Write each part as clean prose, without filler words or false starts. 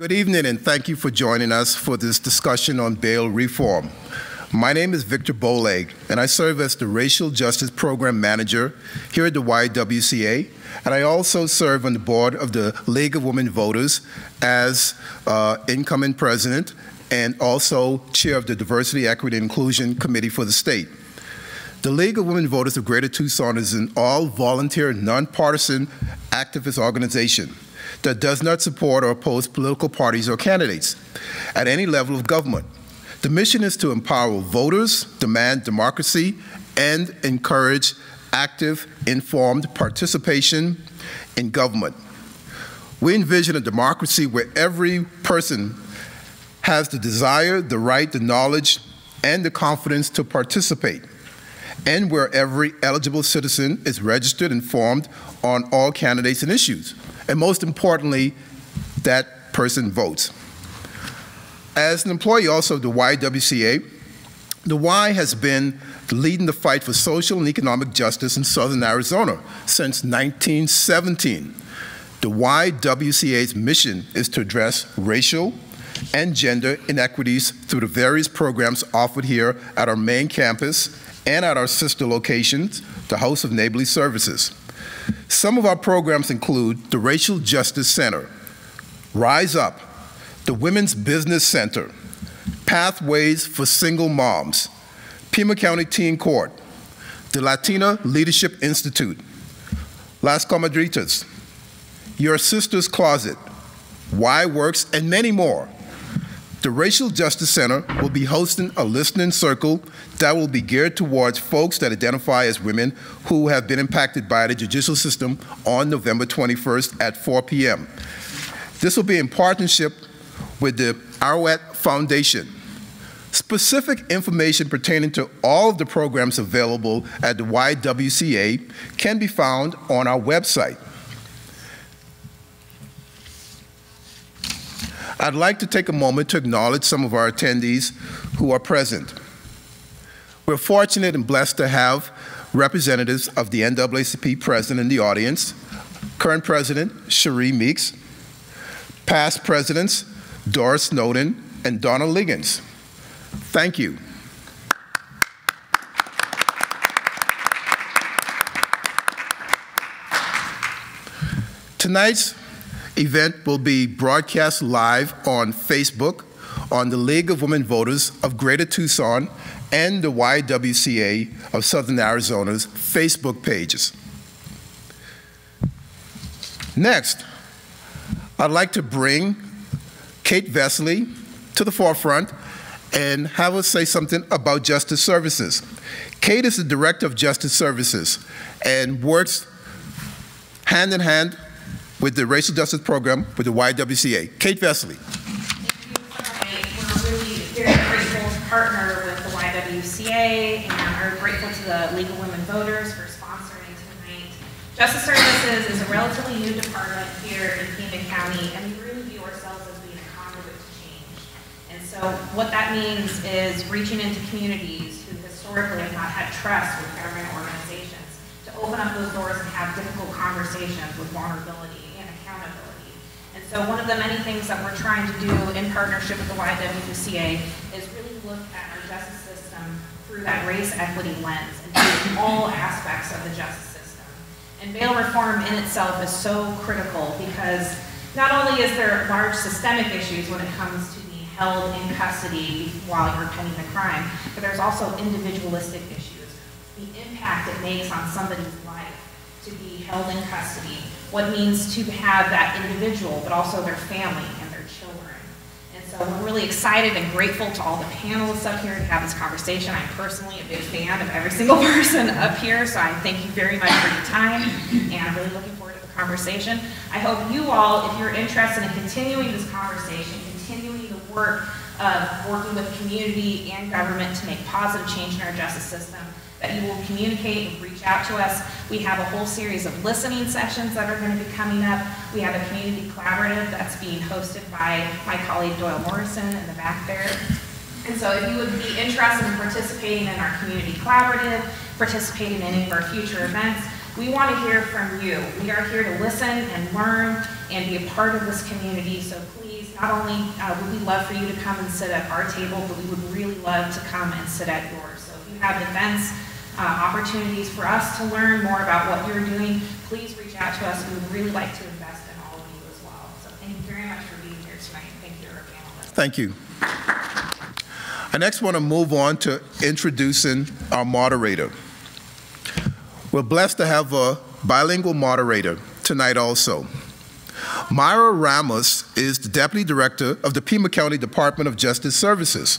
Good evening, and thank you for joining us for this discussion on bail reform. My name is Victor Bowleg, and I serve as the Racial Justice Program Manager here at the YWCA, and I also serve on the board of the League of Women Voters as incoming president and also chair of the Diversity, Equity, and Inclusion Committee for the state. The League of Women Voters of Greater Tucson is an all-volunteer, nonpartisan activist organization that does not support or oppose political parties or candidates at any level of government. The mission is to empower voters, demand democracy, and encourage active, informed participation in government. We envision a democracy where every person has the desire, the right, the knowledge, and the confidence to participate, and where every eligible citizen is registered and informed on all candidates and issues. And most importantly, that person votes. As an employee also of the YWCA, the Y has been leading the fight for social and economic justice in Southern Arizona since 1917. The YWCA's mission is to address racial and gender inequities through the various programs offered here at our main campus and at our sister locations, the House of Neighborly Services. Some of our programs include the Racial Justice Center, Rise Up, the Women's Business Center, Pathways for Single Moms, Pima County Teen Court, the Latina Leadership Institute, Las Comadritas, Your Sister's Closet, Why Works, and many more. The Racial Justice Center will be hosting a listening circle that will be geared towards folks that identify as women who have been impacted by the judicial system on November 21st at 4 p.m. This will be in partnership with the Arouet Foundation. Specific information pertaining to all of the programs available at the YWCA can be found on our website. I'd like to take a moment to acknowledge some of our attendees who are present. We're fortunate and blessed to have representatives of the NAACP president in the audience, current president Sheree Meeks, past presidents Doris Snowden and Donna Liggins. Thank you. Tonight's event will be broadcast live on Facebook on the League of Women Voters of Greater Tucson and the YWCA of Southern Arizona's Facebook pages. Next, I'd like to bring Kate Vesley to the forefront and have us say something about Justice Services. Kate is the director of Justice Services and works hand in hand with the Racial Justice Program with the YWCA. Kate Vesley. Thank you, Kate. We're really very grateful to partner with the YWCA and are grateful to the League of Women Voters for sponsoring tonight. Justice Services is a relatively new department here in Pima County, and we really view ourselves as so what that means is reaching into communities who historically have not had trust with government organizations to open up those doors and have difficult conversations with vulnerability and accountability. And so one of the many things that we're trying to do in partnership with the YWCA is really look at our justice system through that race equity lens and through all aspects of the justice system. And bail reform in itself is so critical because not only is there large systemic issues when it comes to held in custody while you're committing the crime, but there's also individualistic issues. The impact it makes on somebody's life to be held in custody, what it means to have that individual, but also their family and their children. And so we're really excited and grateful to all the panelists up here to have this conversation. I'm personally a big fan of every single person up here, so I thank you very much for your time, and I'm really looking forward to the conversation. I hope you all, if you're interested in continuing this conversation, continuing the work of working with community and government to make positive change in our justice system, that you will communicate and reach out to us. We have a whole series of listening sessions that are going to be coming up. We have a community collaborative that's being hosted by my colleague Doyle Morrison in the back there. And so if you would be interested in participating in our community collaborative, participating in any of our future events, We want to hear from you. We are here to listen and learn and be a part of this community. So please, not only would we love for you to come and sit at our table, but we would really love to come and sit at yours. So if you have events, opportunities for us to learn more about what you're doing, please reach out to us. We would really like to invest in all of you as well. So thank you very much for being here tonight. Thank you to our panelists. Thank you. I next want to move on to introducing our moderator. We're blessed to have a bilingual moderator tonight also. Mayra Ramos is the Deputy Director of the Pima County Department of Justice Services.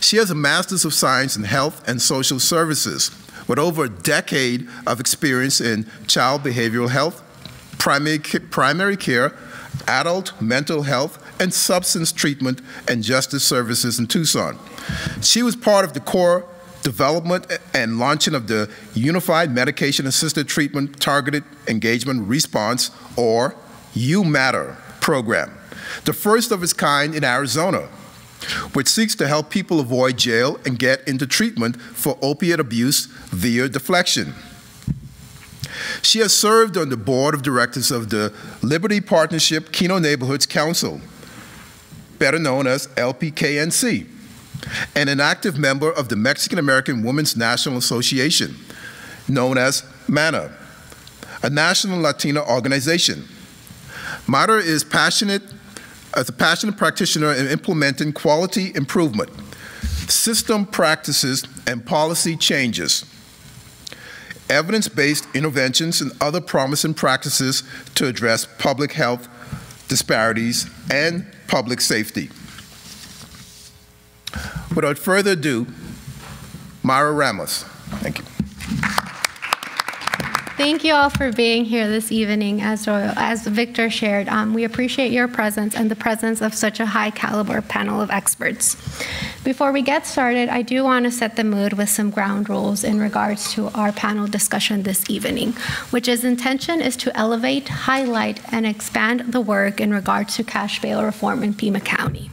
She has a Master's of Science in Health and Social Services with over a decade of experience in child behavioral health, primary care, adult mental health, and substance treatment and justice services in Tucson. She was part of the core development and launching of the Unified Medication-Assisted Treatment Targeted Engagement Response, or UMATTER program, the first of its kind in Arizona, which seeks to help people avoid jail and get into treatment for opiate abuse via deflection. She has served on the board of directors of the Liberty Partnership Kino Neighborhoods Council, better known as LPKNC, and an active member of the Mexican American Women's National Association, known as MANA, a national Latina organization. Mayra is a passionate practitioner in implementing quality improvement, system practices, and policy changes, evidence-based interventions, and other promising practices to address public health disparities and public safety. Without further ado, Mayra Ramos. Thank you. Thank you all for being here this evening. As Victor shared, we appreciate your presence and the presence of such a high caliber panel of experts. Before we get started, I do want to set the mood with some ground rules in regards to our panel discussion this evening, which is intention is to elevate, highlight, and expand the work in regards to cash bail reform in Pima County.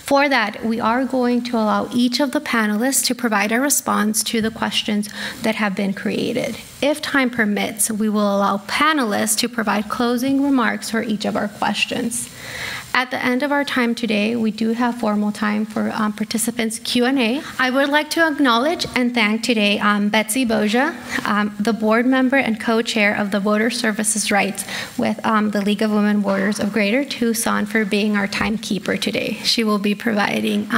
For that, we are going to allow each of the panelists to provide a response to the questions that have been created. If time permits, we will allow panelists to provide closing remarks for each of our questions. At the end of our time today, we do have formal time for participants' Q&A. I would like to acknowledge and thank today Betsy Boja, the board member and co-chair of the Voter Services Rights with the League of Women Voters of Greater Tucson, for being our timekeeper today. She will be providing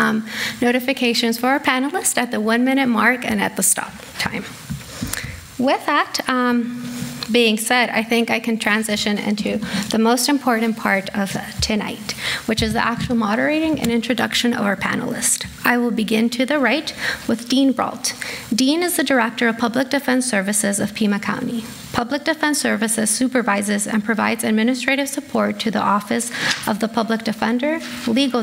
notifications for our panelists at the 1-minute mark and at the stop time. With that, being said, I think I can transition into the most important part of tonight, which is the actual moderating and introduction of our panelists. I will begin to the right with Dean Brault. Dean is the Director of Public Defense Services of Pima County. Public Defense Services supervises and provides administrative support to the Office of the Public Defender, Legal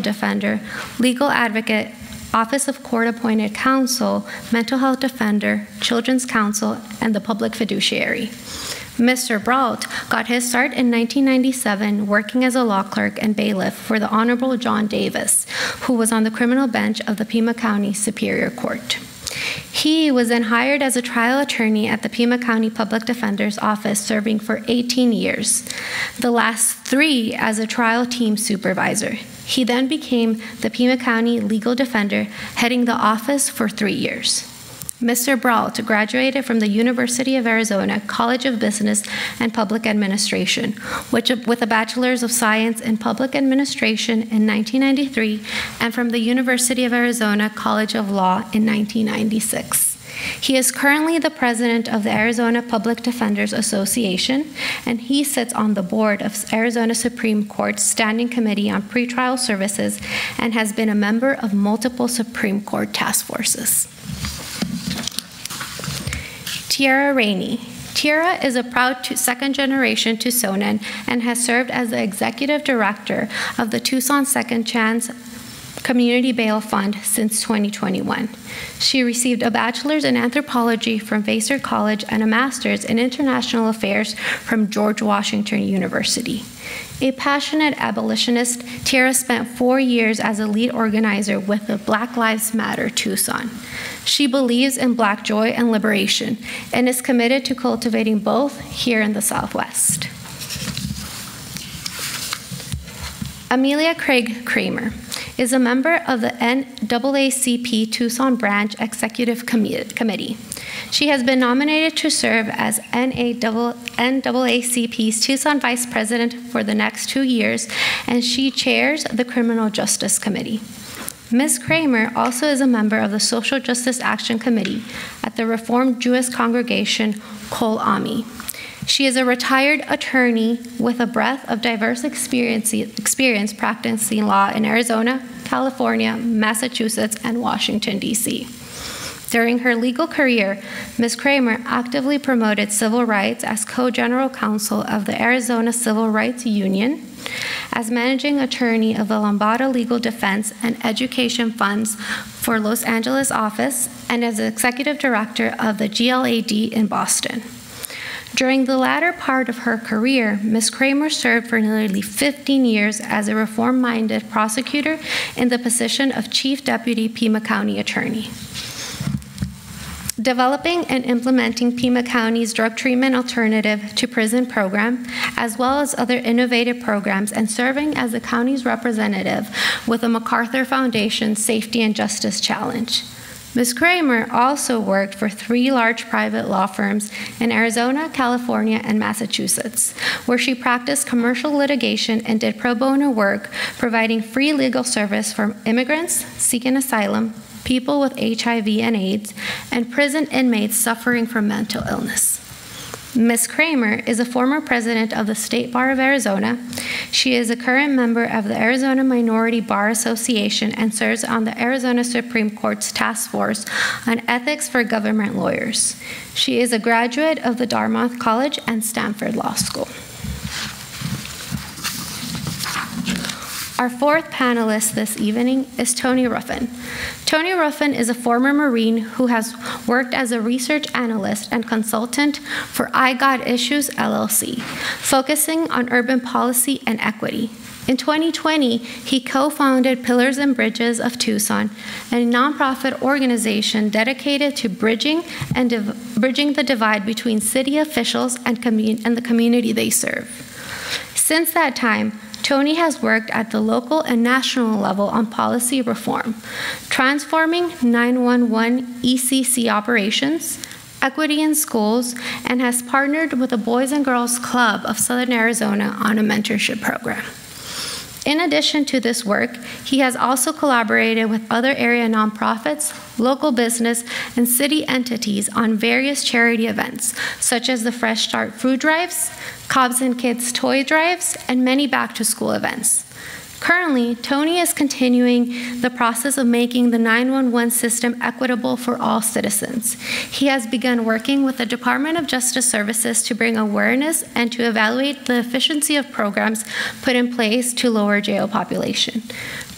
Advocate, Office of Court-Appointed Counsel, Mental Health Defender, Children's Counsel, and the Public Fiduciary. Mr. Brault got his start in 1997 working as a law clerk and bailiff for the Honorable John Davis, who was on the criminal bench of the Pima County Superior Court. He was then hired as a trial attorney at the Pima County Public Defender's Office, serving for 18 years, the last 3 as a trial team supervisor. He then became the Pima County Legal Defender, heading the office for 3 years. Mr. Brault graduated from the University of Arizona College of Business and Public Administration, with a Bachelor's of Science in Public Administration in 1993, and from the University of Arizona College of Law in 1996. He is currently the president of the Arizona Public Defenders Association, and he sits on the board of Arizona Supreme Court's Standing Committee on Pretrial Services and has been a member of multiple Supreme Court task forces. Tiera Rainey. Tiera is a proud second-generation Tucsonan and has served as the executive director of the Tucson Second Chance Community Bail Fund since 2021. She received a bachelor's in anthropology from Vassar College and a master's in international affairs from George Washington University. A passionate abolitionist, Tiera spent 4 years as a lead organizer with the Black Lives Matter Tucson. She believes in Black joy and liberation and is committed to cultivating both here in the Southwest. Amelia Craig Kramer is a member of the NAACP Tucson Branch Executive Committee. She has been nominated to serve as NAACP's Tucson Vice President for the next 2 years, and she chairs the Criminal Justice Committee. Ms. Kramer also is a member of the Social Justice Action Committee at the Reformed Jewish Congregation, Kol Ami. She is a retired attorney with a breadth of diverse experience practicing law in Arizona, California, Massachusetts, and Washington, D.C. During her legal career, Ms. Kramer actively promoted civil rights as co-general counsel of the Arizona Civil Rights Union, as managing attorney of the Lombardo Legal Defense and Education Funds for Los Angeles office, and as executive director of the GLAD in Boston. During the latter part of her career, Ms. Kramer served for nearly 15 years as a reform-minded prosecutor in the position of Chief Deputy Pima County Attorney. Developing and implementing Pima County's drug treatment alternative to prison program, as well as other innovative programs, and serving as the county's representative with the MacArthur Foundation Safety and Justice Challenge. Ms. Kramer also worked for 3 large private law firms in Arizona, California, and Massachusetts, where she practiced commercial litigation and did pro bono work, providing free legal service for immigrants seeking asylum, people with HIV and AIDS, and prison inmates suffering from mental illness. Ms. Kramer is a former president of the State Bar of Arizona. She is a current member of the Arizona Minority Bar Association and serves on the Arizona Supreme Court's Task Force on Ethics for Government Lawyers. She is a graduate of the Dartmouth College and Stanford Law School. Our 4th panelist this evening is Tony Ruffin. Tony Ruffin is a former Marine who has worked as a research analyst and consultant for I Got Issues, LLC, focusing on urban policy and equity. In 2020, he co-founded Pillars and Bridges of Tucson, a nonprofit organization dedicated to bridging the divide between city officials and the community they serve. Since that time, Tony has worked at the local and national level on policy reform, transforming 911 ECC operations, equity in schools, and has partnered with the Boys and Girls Club of Southern Arizona on a mentorship program. In addition to this work, he has also collaborated with other area nonprofits, local business, and city entities on various charity events, such as the Fresh Start food drives, Cobs and Kids toy drives, and many back-to-school events. Currently, Tony is continuing the process of making the 911 system equitable for all citizens. He has begun working with the Department of Justice Services to bring awareness and to evaluate the efficiency of programs put in place to lower jail population.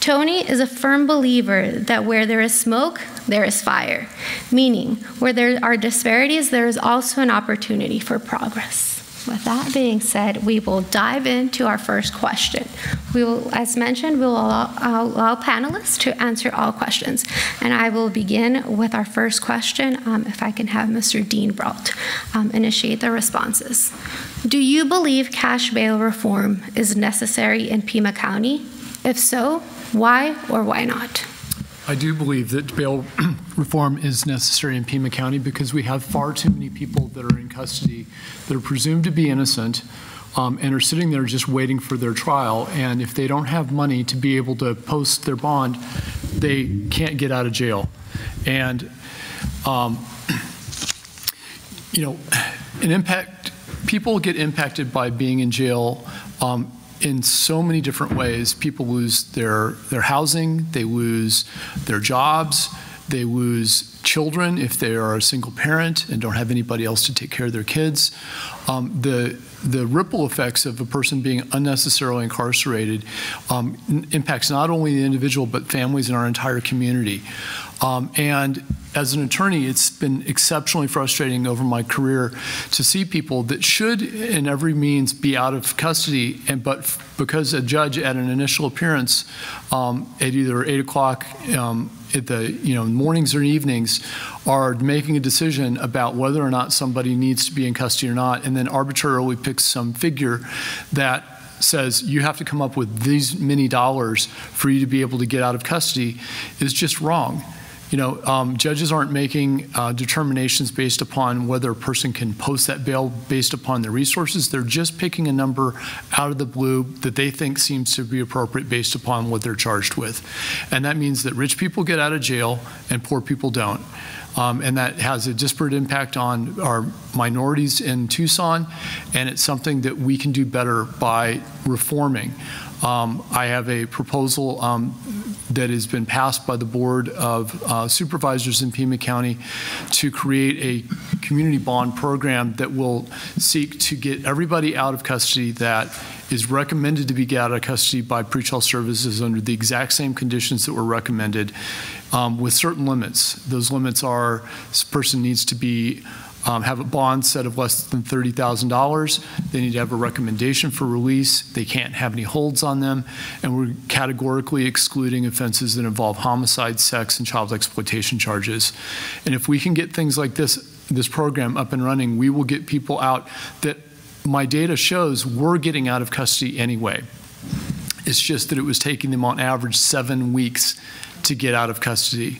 Tony is a firm believer that where there is smoke, there is fire, meaning where there are disparities, there is also an opportunity for progress. With that being said, we will dive into our first question. We will, as mentioned, we will allow panelists to answer all questions. And I will begin with our first question, if I can have Mr. Dean Brault initiate the responses. Do you believe cash bail reform is necessary in Pima County? If so, why or why not? I do believe that bail reform is necessary in Pima County because we have far too many people that are in custody that are presumed to be innocent and are sitting there just waiting for their trial. And if they don't have money to be able to post their bond, they can't get out of jail. And, you know, people get impacted by being in jail in so many different ways. People lose their housing, they lose their jobs, they lose children if they are a single parent and don't have anybody else to take care of their kids. The ripple effects of a person being unnecessarily incarcerated impacts not only the individual but families in our entire community. And as an attorney, it's been exceptionally frustrating over my career to see people that should, in every means, be out of custody, but because a judge at an initial appearance at either 8 o'clock at the mornings or evenings meetings are making a decision about whether or not somebody needs to be in custody or not, and then arbitrarily picks some figure that says you have to come up with these many dollars for you to be able to get out of custody, is just wrong. You know, judges aren't making determinations based upon whether a person can post that bail based upon their resources. They're just picking a number out of the blue that they think seems to be appropriate based upon what they're charged with. And that means that rich people get out of jail and poor people don't. And that has a disparate impact on our minorities in Tucson, and it's something that we can do better by reforming. I have a proposal that has been passed by the Board of Supervisors in Pima County to create a community bond program that will seek to get everybody out of custody that is recommended to be get out of custody by pretrial services under the exact same conditions that were recommended, with certain limits. Those limits are this person needs to be have a bond set of less than $30,000. They need to have a recommendation for release. They can't have any holds on them. And we're categorically excluding offenses that involve homicide, sex, and child exploitation charges. And if we can get things like this program up and running, we will get people out that my data shows we're getting out of custody anyway. It's just that it was taking them on average 7 weeks to get out of custody.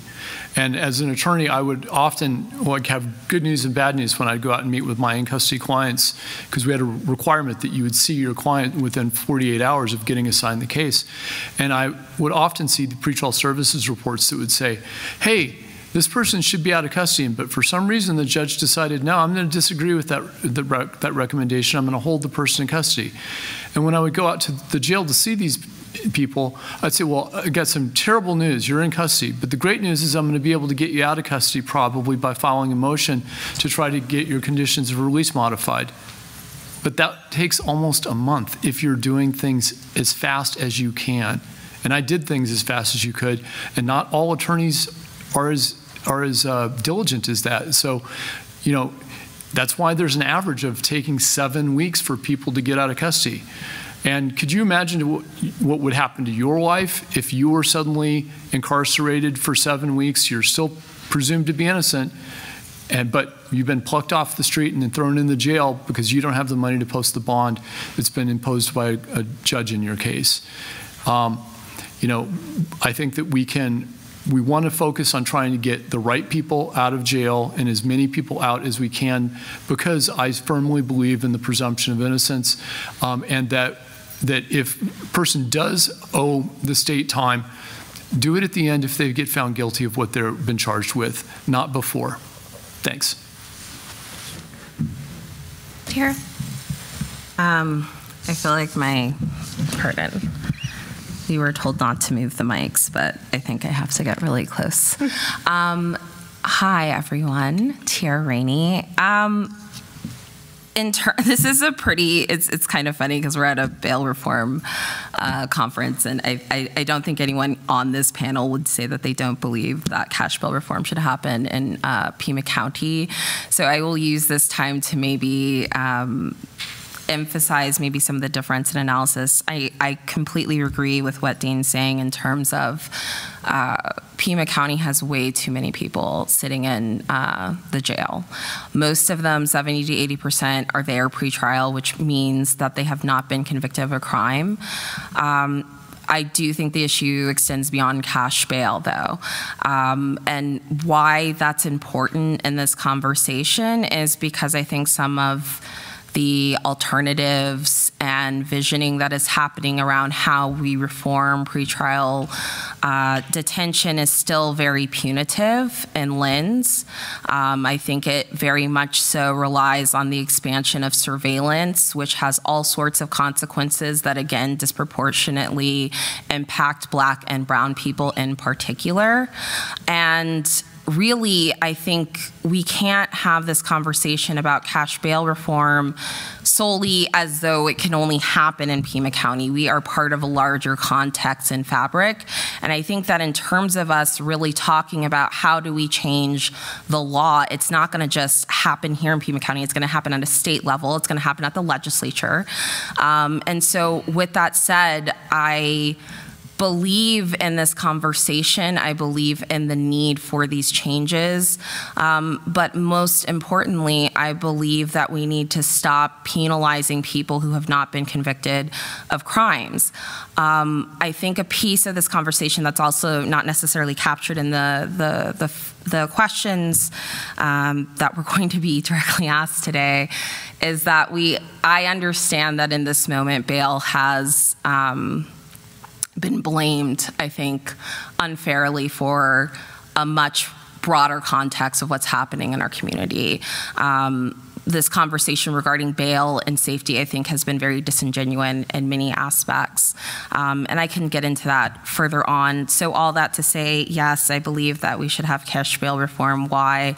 And as an attorney, I would often have good news and bad news when I'd go out and meet with my in-custody clients, because we had a requirement that you would see your client within 48 hours of getting assigned the case. And I would often see the pretrial services reports that would say, hey, this person should be out of custody, but for some reason the judge decided, no, I'm going to disagree with that recommendation. I'm going to hold the person in custody. And when I would go out to the jail to see these people, I'd say, well, I got some terrible news. You're in custody. But the great news is I'm going to be able to get you out of custody probably by filing a motion to try to get your conditions of release modified. But that takes almost a month if you're doing things as fast as you can. And I did things as fast as you could, and not all attorneys are as diligent as that. So, you know, that's why there's an average of taking 7 weeks for people to get out of custody. And could you imagine what would happen to your life if you were suddenly incarcerated for 7 weeks? You're still presumed to be innocent, but you've been plucked off the street and then thrown in the jail because you don't have the money to post the bond that's been imposed by a judge in your case. You know, I think that we want to focus on trying to get the right people out of jail and as many people out as we can, because I firmly believe in the presumption of innocence, and that if a person does owe the state time, do it at the end if they get found guilty of what they've been charged with, not before. Thanks. Tiera? I feel like my pardon. We were told not to move the mics, but I think I have to get really close. Hi, everyone. Tiera Rainey. This is a pretty, it's kind of funny because we're at a bail reform conference, and I don't think anyone on this panel would say that they don't believe that cash bail reform should happen in Pima County. So I will use this time to maybe emphasize maybe some of the difference in analysis. I completely agree with what Dean's saying in terms of Pima County has way too many people sitting in the jail. Most of them, 70 to 80%, are there pretrial, which means that they have not been convicted of a crime. I do think the issue extends beyond cash bail, though. And why that's important in this conversation is because I think some of the alternatives and visioning that is happening around how we reform pretrial detention is still very punitive in lens. I think it very much so relies on the expansion of surveillance, which has all sorts of consequences that, again, disproportionately impact Black and Brown people in particular. And really, I think we can't have this conversation about cash bail reform solely as though it can only happen in Pima County. We are part of a larger context and fabric. And I think that in terms of us really talking about how do we change the law, it's not going to just happen here in Pima County. It's going to happen at a state level. It's going to happen at the legislature. And so with that said, I believe in this conversation. I believe in the need for these changes. But most importantly, I believe that we need to stop penalizing people who have not been convicted of crimes. I think a piece of this conversation that's also not necessarily captured in the questions that we're going to be directly asked today is that I understand that in this moment, bail has been blamed, I think, unfairly for a much broader context of what's happening in our community. This conversation regarding bail and safety, I think, has been very disingenuous in many aspects. And I can get into that further on. So all that to say, yes, I believe that we should have cash bail reform. Why?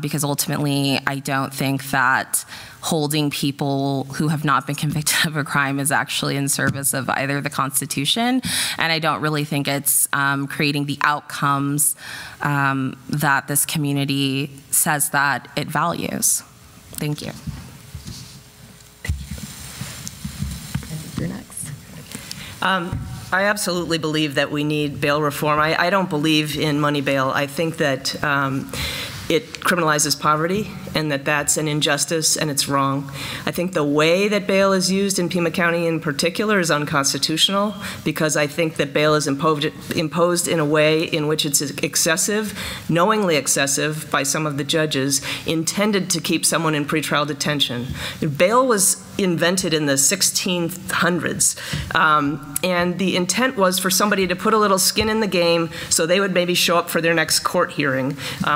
Because ultimately, I don't think that holding people who have not been convicted of a crime is actually in service of either the Constitution, and I don't really think it's creating the outcomes that this community says that it values. Thank you. You're next. I absolutely believe that we need bail reform. I don't believe in money bail. I think that it criminalizes poverty, and that's an injustice, and it's wrong. I think the way that bail is used in Pima County in particular is unconstitutional, because I think that bail is imposed in a way in which it's excessive, knowingly excessive by some of the judges, intended to keep someone in pretrial detention. Bail was invented in the 1600s, and the intent was for somebody to put a little skin in the game so they would maybe show up for their next court hearing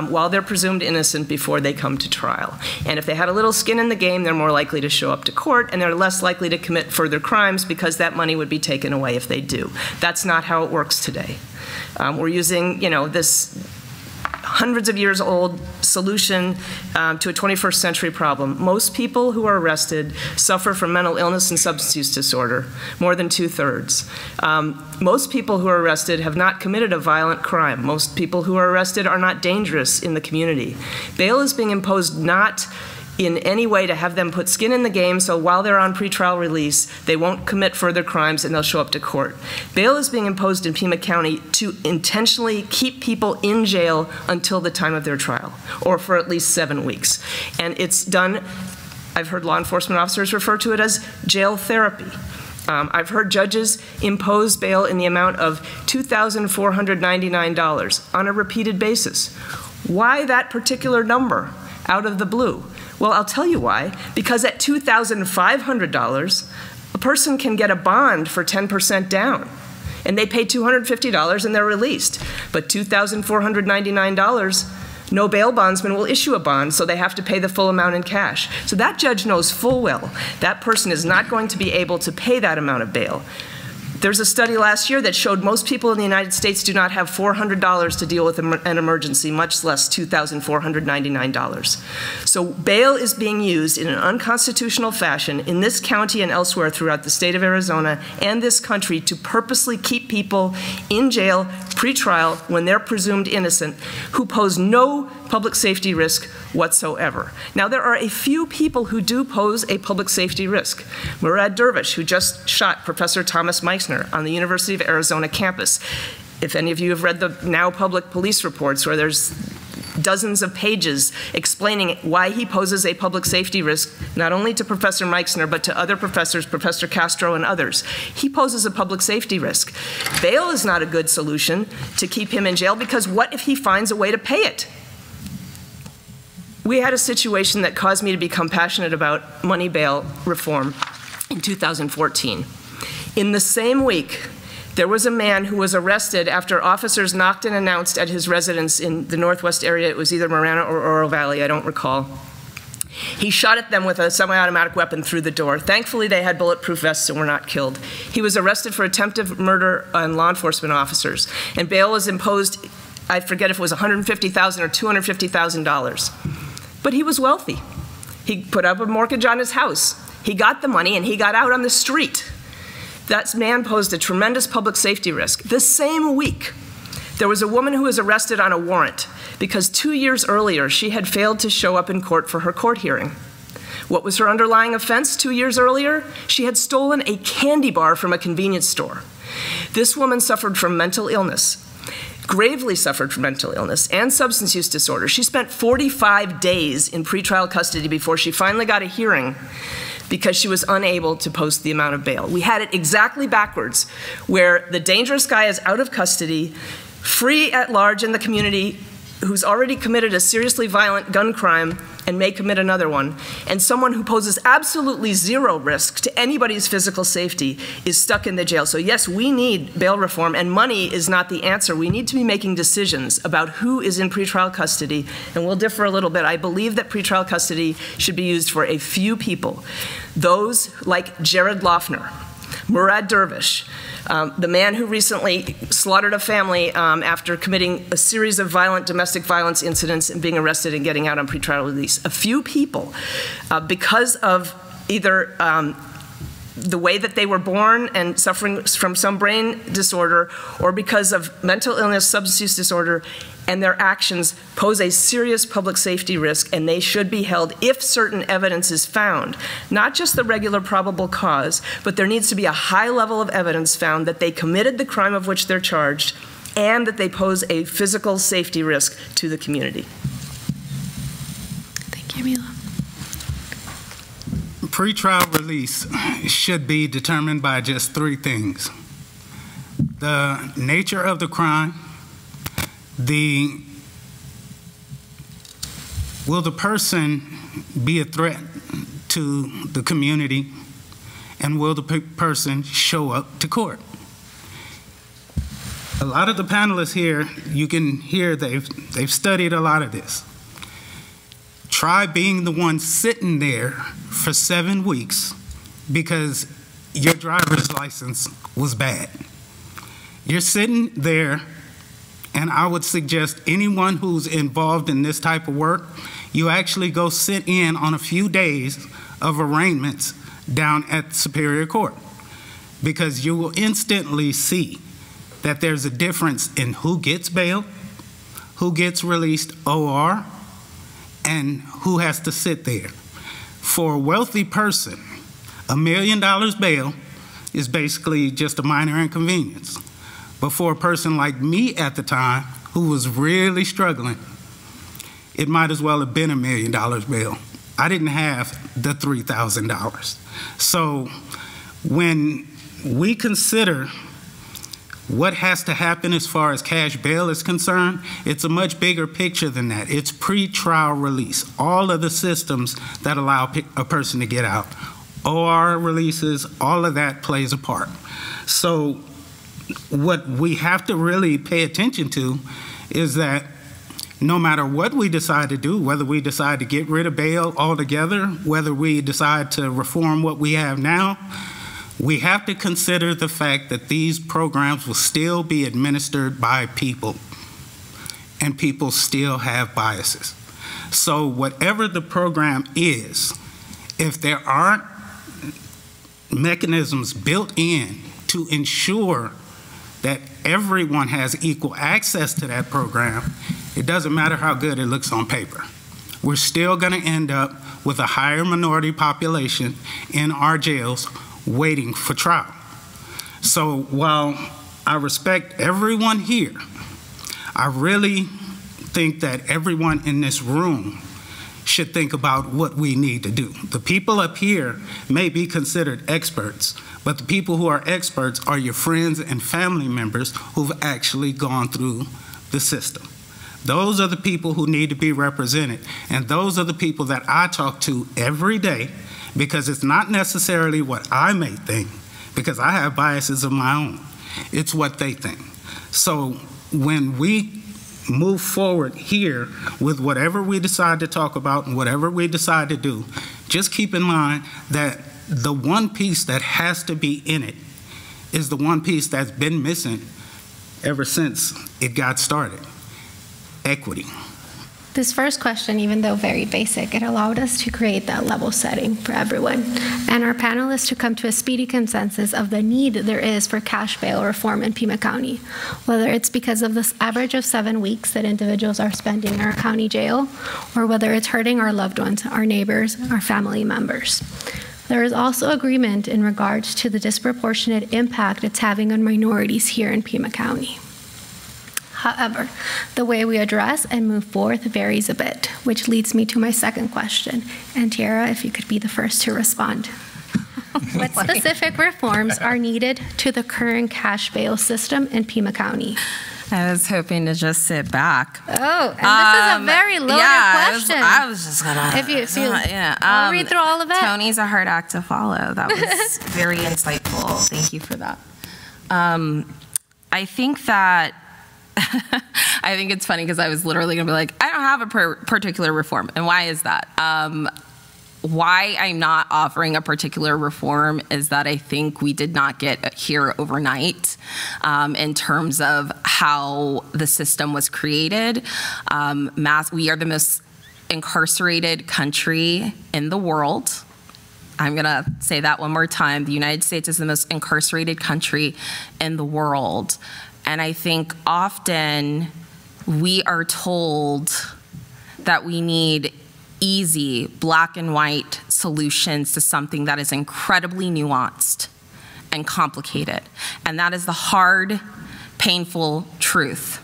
while they're presumed innocent before they come to trial. And if they had a little skin in the game, they're more likely to show up to court, and they're less likely to commit further crimes because that money would be taken away if they do. That's not how it works today. We're using, this hundreds of years old solution to a 21st century problem. Most people who are arrested suffer from mental illness and substance use disorder, more than 2/3. Most people who are arrested have not committed a violent crime. Most people who are arrested are not dangerous in the community. Bail is being imposed not in any way to have them put skin in the game, so while they're on pretrial release, they won't commit further crimes and they'll show up to court. Bail is being imposed in Pima County to intentionally keep people in jail until the time of their trial, or for at least 7 weeks. And it's done, I've heard law enforcement officers refer to it as jail therapy. I've heard judges impose bail in the amount of $2,499 on a repeated basis. Why that particular number out of the blue? Well, I'll tell you why. Because at $2,500, a person can get a bond for 10% down, and they pay $250 and they're released. But $2,499, no bail bondsman will issue a bond, so they have to pay the full amount in cash. So that judge knows full well that person is not going to be able to pay that amount of bail. There's a study last year that showed most people in the United States do not have $400 to deal with an emergency, much less $2,499. So bail is being used in an unconstitutional fashion in this county and elsewhere throughout the state of Arizona and this country to purposely keep people in jail pretrial when they're presumed innocent who pose no public safety risk whatsoever. Now, there are a few people who do pose a public safety risk. Murad Dervish, who just shot Professor Thomas Meissner on the University of Arizona campus. If any of you have read the now public police reports, where there's dozens of pages explaining why he poses a public safety risk, not only to Professor Meissner, but to other professors, Professor Castro and others. He poses a public safety risk. Bail is not a good solution to keep him in jail, because what if he finds a way to pay it? We had a situation that caused me to become passionate about money bail reform in 2014. In the same week, there was a man who was arrested after officers knocked and announced at his residence in the northwest area. It was either Marana or Oro Valley, I don't recall. He shot at them with a semi-automatic weapon through the door. Thankfully, they had bulletproof vests and were not killed. He was arrested for attempted murder on law enforcement officers, and bail was imposed, I forget if it was $150,000 or $250,000. But he was wealthy. He put up a mortgage on his house. He got the money, and he got out on the street. That man posed a tremendous public safety risk. The same week, there was a woman who was arrested on a warrant because 2 years earlier, she had failed to show up in court for her court hearing. What was her underlying offense 2 years earlier? She had stolen a candy bar from a convenience store. This woman suffered from mental illness, gravely suffered from mental illness and substance use disorder. She spent 45 days in pretrial custody before she finally got a hearing because she was unable to post the amount of bail. We had it exactly backwards, where the dangerous guy is out of custody, free at large in the community, who's already committed a seriously violent gun crime and may commit another one, and someone who poses absolutely zero risk to anybody's physical safety is stuck in the jail. So yes, we need bail reform, and money is not the answer. We need to be making decisions about who is in pretrial custody, and we'll differ a little bit. I believe that pretrial custody should be used for a few people, those like Jared Loughner, Murad Dervish, the man who recently slaughtered a family after committing a series of violent domestic violence incidents and being arrested and getting out on pretrial release. A few people, because of either the way that they were born and suffering from some brain disorder, or because of mental illness, substance use disorder, and their actions pose a serious public safety risk, and they should be held if certain evidence is found. Not just the regular probable cause, but there needs to be a high level of evidence found that they committed the crime of which they're charged and that they pose a physical safety risk to the community. Thank you, Mila. Pretrial release should be determined by just three things: the nature of the crime, will the person be a threat to the community, and will the person show up to court? A lot of the panelists here, you can hear they've studied a lot of this. Try being the one sitting there for 7 weeks because your driver's license was bad. You're sitting there, and I would suggest anyone who's involved in this type of work, you actually go sit in on a few days of arraignments down at Superior Court, because you will instantly see that there's a difference in who gets bail, who gets released OR, and who has to sit there. For a wealthy person, $1 million bail is basically just a minor inconvenience. But for a person like me at the time, who was really struggling, it might as well have been $1 million bail. I didn't have the $3,000. So when we consider what has to happen as far as cash bail is concerned, it's a much bigger picture than that. It's pretrial release, all of the systems that allow a person to get out. OR releases, all of that plays a part. So what we have to really pay attention to is that no matter what we decide to do, whether we decide to get rid of bail altogether, whether we decide to reform what we have now, we have to consider the fact that these programs will still be administered by people, and people still have biases. So whatever the program is, if there aren't mechanisms built in to ensure that everyone has equal access to that program, it doesn't matter how good it looks on paper. We're still going to end up with a higher minority population in our jails waiting for trial. So while I respect everyone here, I really think that everyone in this room should think about what we need to do. The people up here may be considered experts, but the people who are experts are your friends and family members who've actually gone through the system. Those are the people who need to be represented, and those are the people that I talk to every day, because it's not necessarily what I may think, because I have biases of my own. It's what they think. So when we move forward here with whatever we decide to talk about and whatever we decide to do, just keep in mind that the one piece that has to be in it is the one piece that's been missing ever since it got started: equity. This first question, even though very basic, it allowed us to create that level setting for everyone and our panelists to come to a speedy consensus of the need there is for cash bail reform in Pima County, whether it's because of this average of 7 weeks that individuals are spending in our county jail, or whether it's hurting our loved ones, our neighbors, our family members. There is also agreement in regards to the disproportionate impact it's having on minorities here in Pima County. However, the way we address and move forth varies a bit, which leads me to my second question. And Tiera, if you could be the first to respond. What specific reforms are needed to the current cash bail system in Pima County? I was hoping to just sit back. Oh, and this is a very loaded question. I was just gonna. I'll read through all of it. Tony's a hard act to follow. That was very insightful. Thank you for that. I think it's funny because I was literally gonna be like, I don't have a particular reform, and why is that? Why I'm not offering a particular reform is that I think we did not get here overnight in terms of how the system was created. We are the most incarcerated country in the world. I'm gonna say that one more time. The United States is the most incarcerated country in the world. And I think often we are told that we need easy, black and white solutions to something that is incredibly nuanced and complicated. And that is the hard, painful truth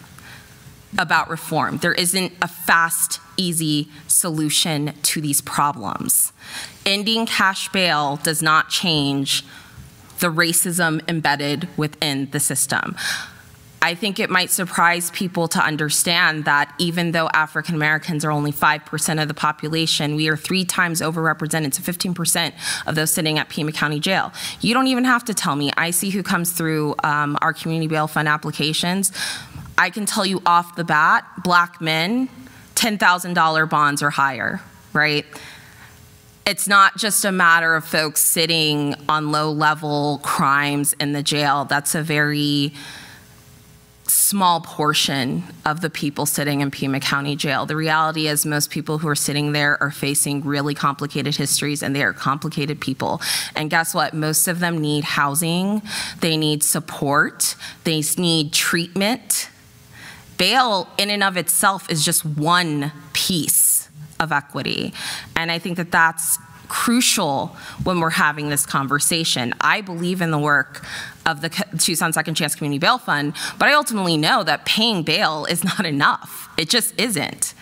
about reform. There isn't a fast, easy solution to these problems. Ending cash bail does not change the racism embedded within the system. I think it might surprise people to understand that even though African Americans are only 5% of the population, we are 3 times overrepresented, so 15% of those sitting at Pima County Jail. You don't even have to tell me. I see who comes through our community bail fund applications. I can tell you off the bat, black men, $10,000 bonds or higher, right? It's not just a matter of folks sitting on low-level crimes in the jail. That's a very small portion of the people sitting in Pima County Jail. The reality is most people who are sitting there are facing really complicated histories, and they are complicated people. And guess what? Most of them need housing. They need support. They need treatment. Bail in and of itself is just one piece of equity. And I think that that's crucial when we're having this conversation. I believe in the work of the Tucson Second Chance Community Bail Fund, but I ultimately know that paying bail is not enough. It just isn't.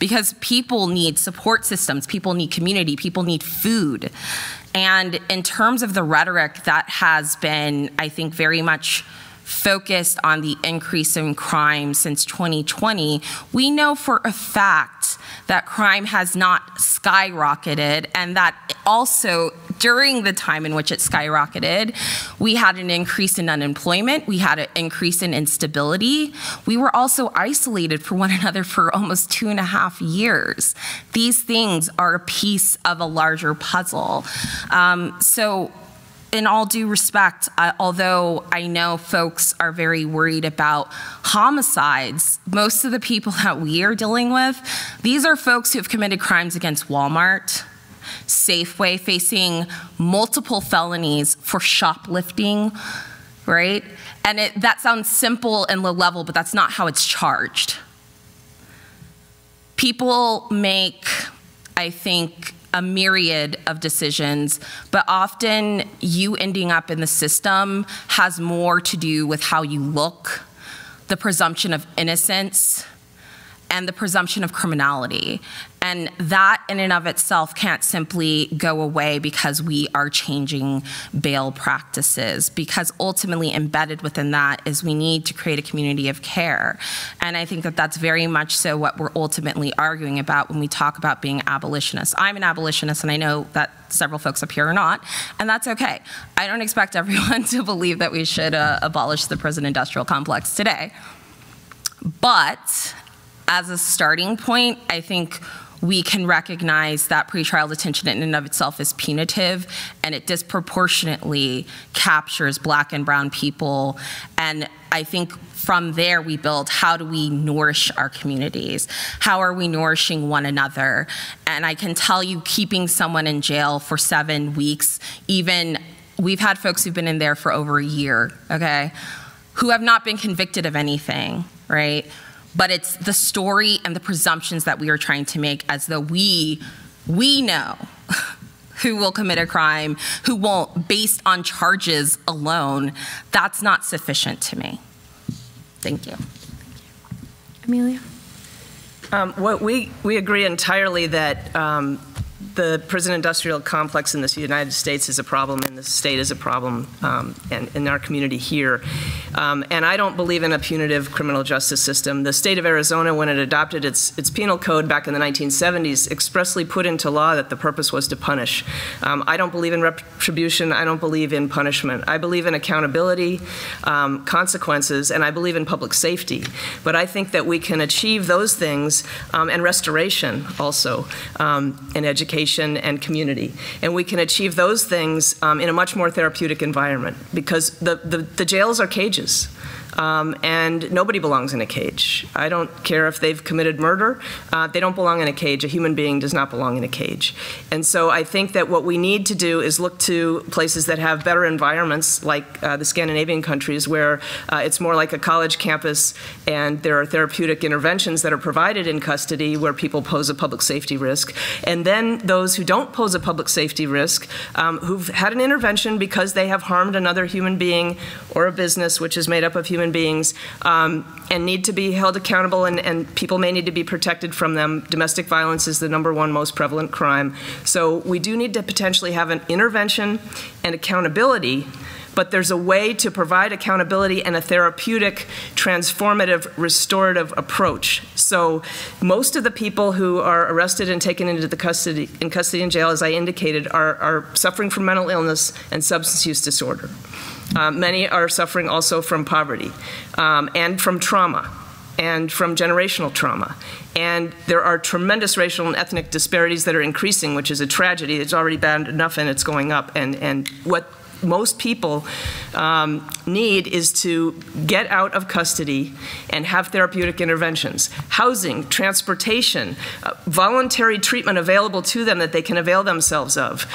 Because people need support systems, people need community, people need food. And in terms of the rhetoric that has been, I think, very much focused on the increase in crime since 2020, we know for a fact that crime has not skyrocketed, and that also during the time in which it skyrocketed, we had an increase in unemployment, we had an increase in instability. We were also isolated from one another for almost 2.5 years. These things are a piece of a larger puzzle. So in all due respect, although I know folks are very worried about homicides, most of the people that we are dealing with, these are folks who have committed crimes against Walmart, Safeway, facing multiple felonies for shoplifting, right? And that sounds simple and low level, but that's not how it's charged. People make, I think, a myriad of decisions, but often you ending up in the system has more to do with how you look, the presumption of innocence, and the presumption of criminality. And that in and of itself can't simply go away because we are changing bail practices, because ultimately embedded within that is we need to create a community of care. And I think that that's very much so what we're ultimately arguing about when we talk about being abolitionists. I'm an abolitionist, and I know that several folks up here are not, and that's okay. I don't expect everyone to believe that we should abolish the prison industrial complex today. But as a starting point, I think we can recognize that pretrial detention in and of itself is punitive, and it disproportionately captures black and brown people. And I think from there we build, how do we nourish our communities? How are we nourishing one another? And I can tell you, keeping someone in jail for 7 weeks, even we've had folks who've been in there for over a year, okay, who have not been convicted of anything, right? But it's the story and the presumptions that we are trying to make as though we know who will commit a crime, who won't, based on charges alone, that's not sufficient to me. Thank you. Amelia? We agree entirely that the prison industrial complex in the United States is a problem, and the state is a problem, and in our community here. And I don't believe in a punitive criminal justice system. The state of Arizona, when it adopted its penal code back in the 1970s, expressly put into law that the purpose was to punish. I don't believe in retribution. I don't believe in punishment. I believe in accountability, consequences, and I believe in public safety. But I think that we can achieve those things and restoration also, and education and community. And we can achieve those things in a much more therapeutic environment, because the jails are cages. And nobody belongs in a cage. I don't care if they've committed murder. They don't belong in a cage. A human being does not belong in a cage. And so I think that what we need to do is look to places that have better environments, like the Scandinavian countries, where it's more like a college campus, and there are therapeutic interventions that are provided in custody where people pose a public safety risk. And then those who don't pose a public safety risk, who've had an intervention because they have harmed another human being or a business, which is made up of human beings, and need to be held accountable, and people may need to be protected from them. Domestic violence is the #1 most prevalent crime. So we do need to potentially have an intervention and accountability, but there's a way to provide accountability and a therapeutic, transformative, restorative approach. So most of the people who are arrested and taken into the custody in jail, as I indicated, are suffering from mental illness and substance use disorder. Many are suffering also from poverty, and from trauma, and from generational trauma. And there are tremendous racial and ethnic disparities that are increasing, which is a tragedy. It's already bad enough, and it's going up. And what most people need is to get out of custody and have therapeutic interventions, housing, transportation, voluntary treatment available to them that they can avail themselves of.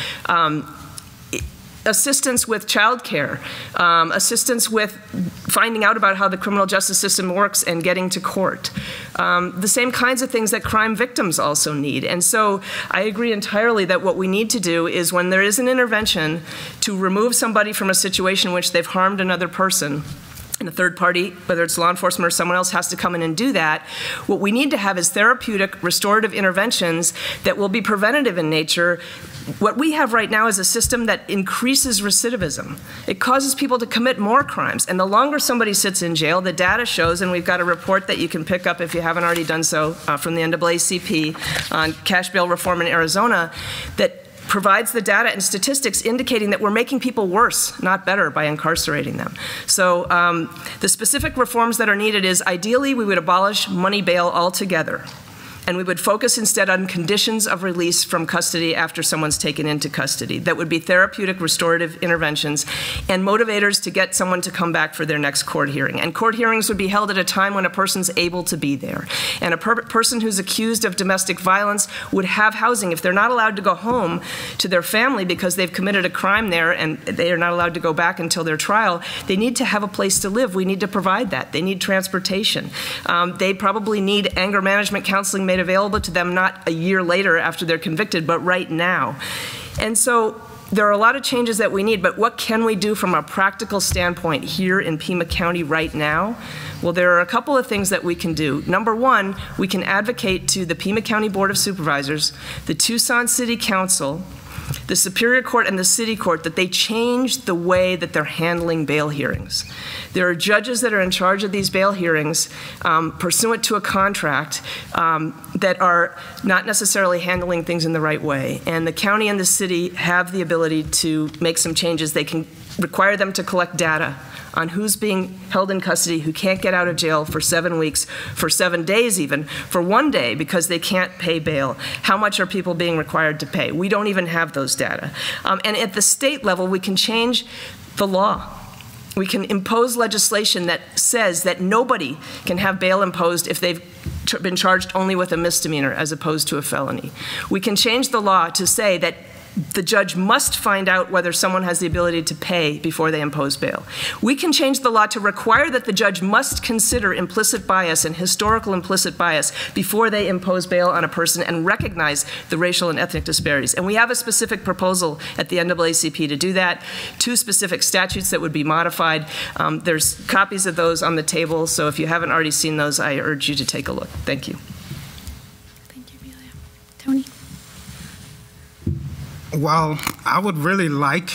Assistance with childcare, assistance with finding out about how the criminal justice system works and getting to court. The same kinds of things that crime victims also need. And so I agree entirely that what we need to do is, when there is an intervention, to remove somebody from a situation in which they've harmed another person, and a third party, whether it's law enforcement or someone else, has to come in and do that. What we need to have is therapeutic, restorative interventions that will be preventative in nature. What we have right now is a system that increases recidivism. It causes people to commit more crimes. And the longer somebody sits in jail, the data shows, and we've got a report that you can pick up if you haven't already done so, from the NAACP on cash bail reform in Arizona, that provides the data and statistics indicating that we're making people worse, not better, by incarcerating them. So the specific reforms that are needed is, ideally, we would abolish money bail altogether. And we would focus instead on conditions of release from custody after someone's taken into custody. That would be therapeutic, restorative interventions and motivators to get someone to come back for their next court hearing. And court hearings would be held at a time when a person's able to be there. And a person who's accused of domestic violence would have housing. If they're not allowed to go home to their family because they've committed a crime there and they are not allowed to go back until their trial, they need to have a place to live. We need to provide that. They need transportation. They probably need anger management counseling made available to them, not a year later after they're convicted, but right now. And so there are a lot of changes that we need, but what can we do from a practical standpoint here in Pima County right now? Well, there are a couple of things that we can do. #1, we can advocate to the Pima County Board of Supervisors, the Tucson City Council, the Superior Court, and the City Court, that they change the way that they're handling bail hearings. There are judges that are in charge of these bail hearings, pursuant to a contract, that are not necessarily handling things in the right way. And the county and the city have the ability to make some changes. They can require them to collect data on who's being held in custody, who can't get out of jail for 7 weeks, for 7 days even, for 1 day because they can't pay bail. How much are people being required to pay? We don't even have those data. And at the state level, we can change the law. We can impose legislation that says that nobody can have bail imposed if they've been charged only with a misdemeanor as opposed to a felony. We can change the law to say that the judge must find out whether someone has the ability to pay before they impose bail. We can change the law to require that the judge must consider implicit bias and historical implicit bias before they impose bail on a person and recognize the racial and ethnic disparities. And we have a specific proposal at the NAACP to do that, 2 specific statutes that would be modified. There's copies of those on the table, so if you haven't already seen those, I urge you to take a look. Thank you. Thank you, Amelia. Tony? Well, I would really like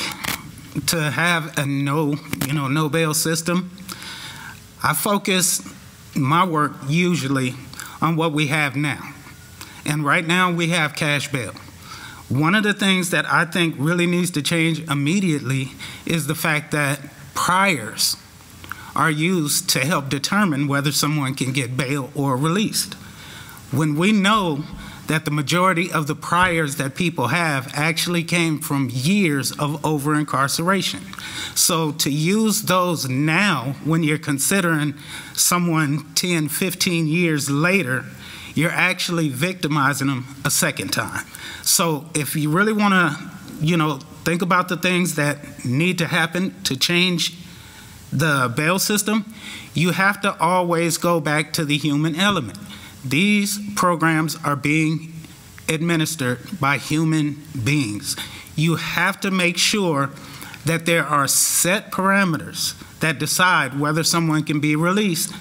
to have a no bail system. I focus my work usually on what we have now. And right now we have cash bail. One of the things that I think really needs to change immediately is the fact that priors are used to help determine whether someone can get bail or released. When we know that the majority of the priors that people have actually came from years of over-incarceration. So to use those now, when you're considering someone 10, 15 years later, you're actually victimizing them a second time. So if you really want to, think about the things that need to happen to change the bail system, you have to always go back to the human element. These programs are being administered by human beings. You have to make sure that there are set parameters that decide whether someone can be released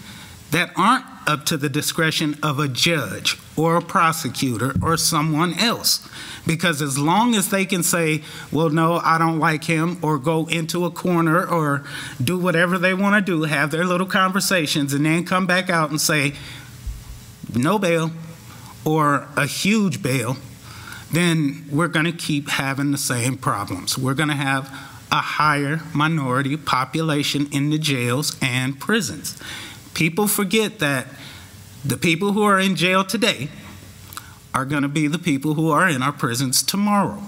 that aren't up to the discretion of a judge or a prosecutor or someone else. Because as long as they can say, well, no, I don't like him, or go into a corner or do whatever they want to do, have their little conversations, and then come back out and say, no bail or a huge bail, then we're going to keep having the same problems. We're going to have a higher minority population in the jails and prisons. People forget that the people who are in jail today are going to be the people who are in our prisons tomorrow.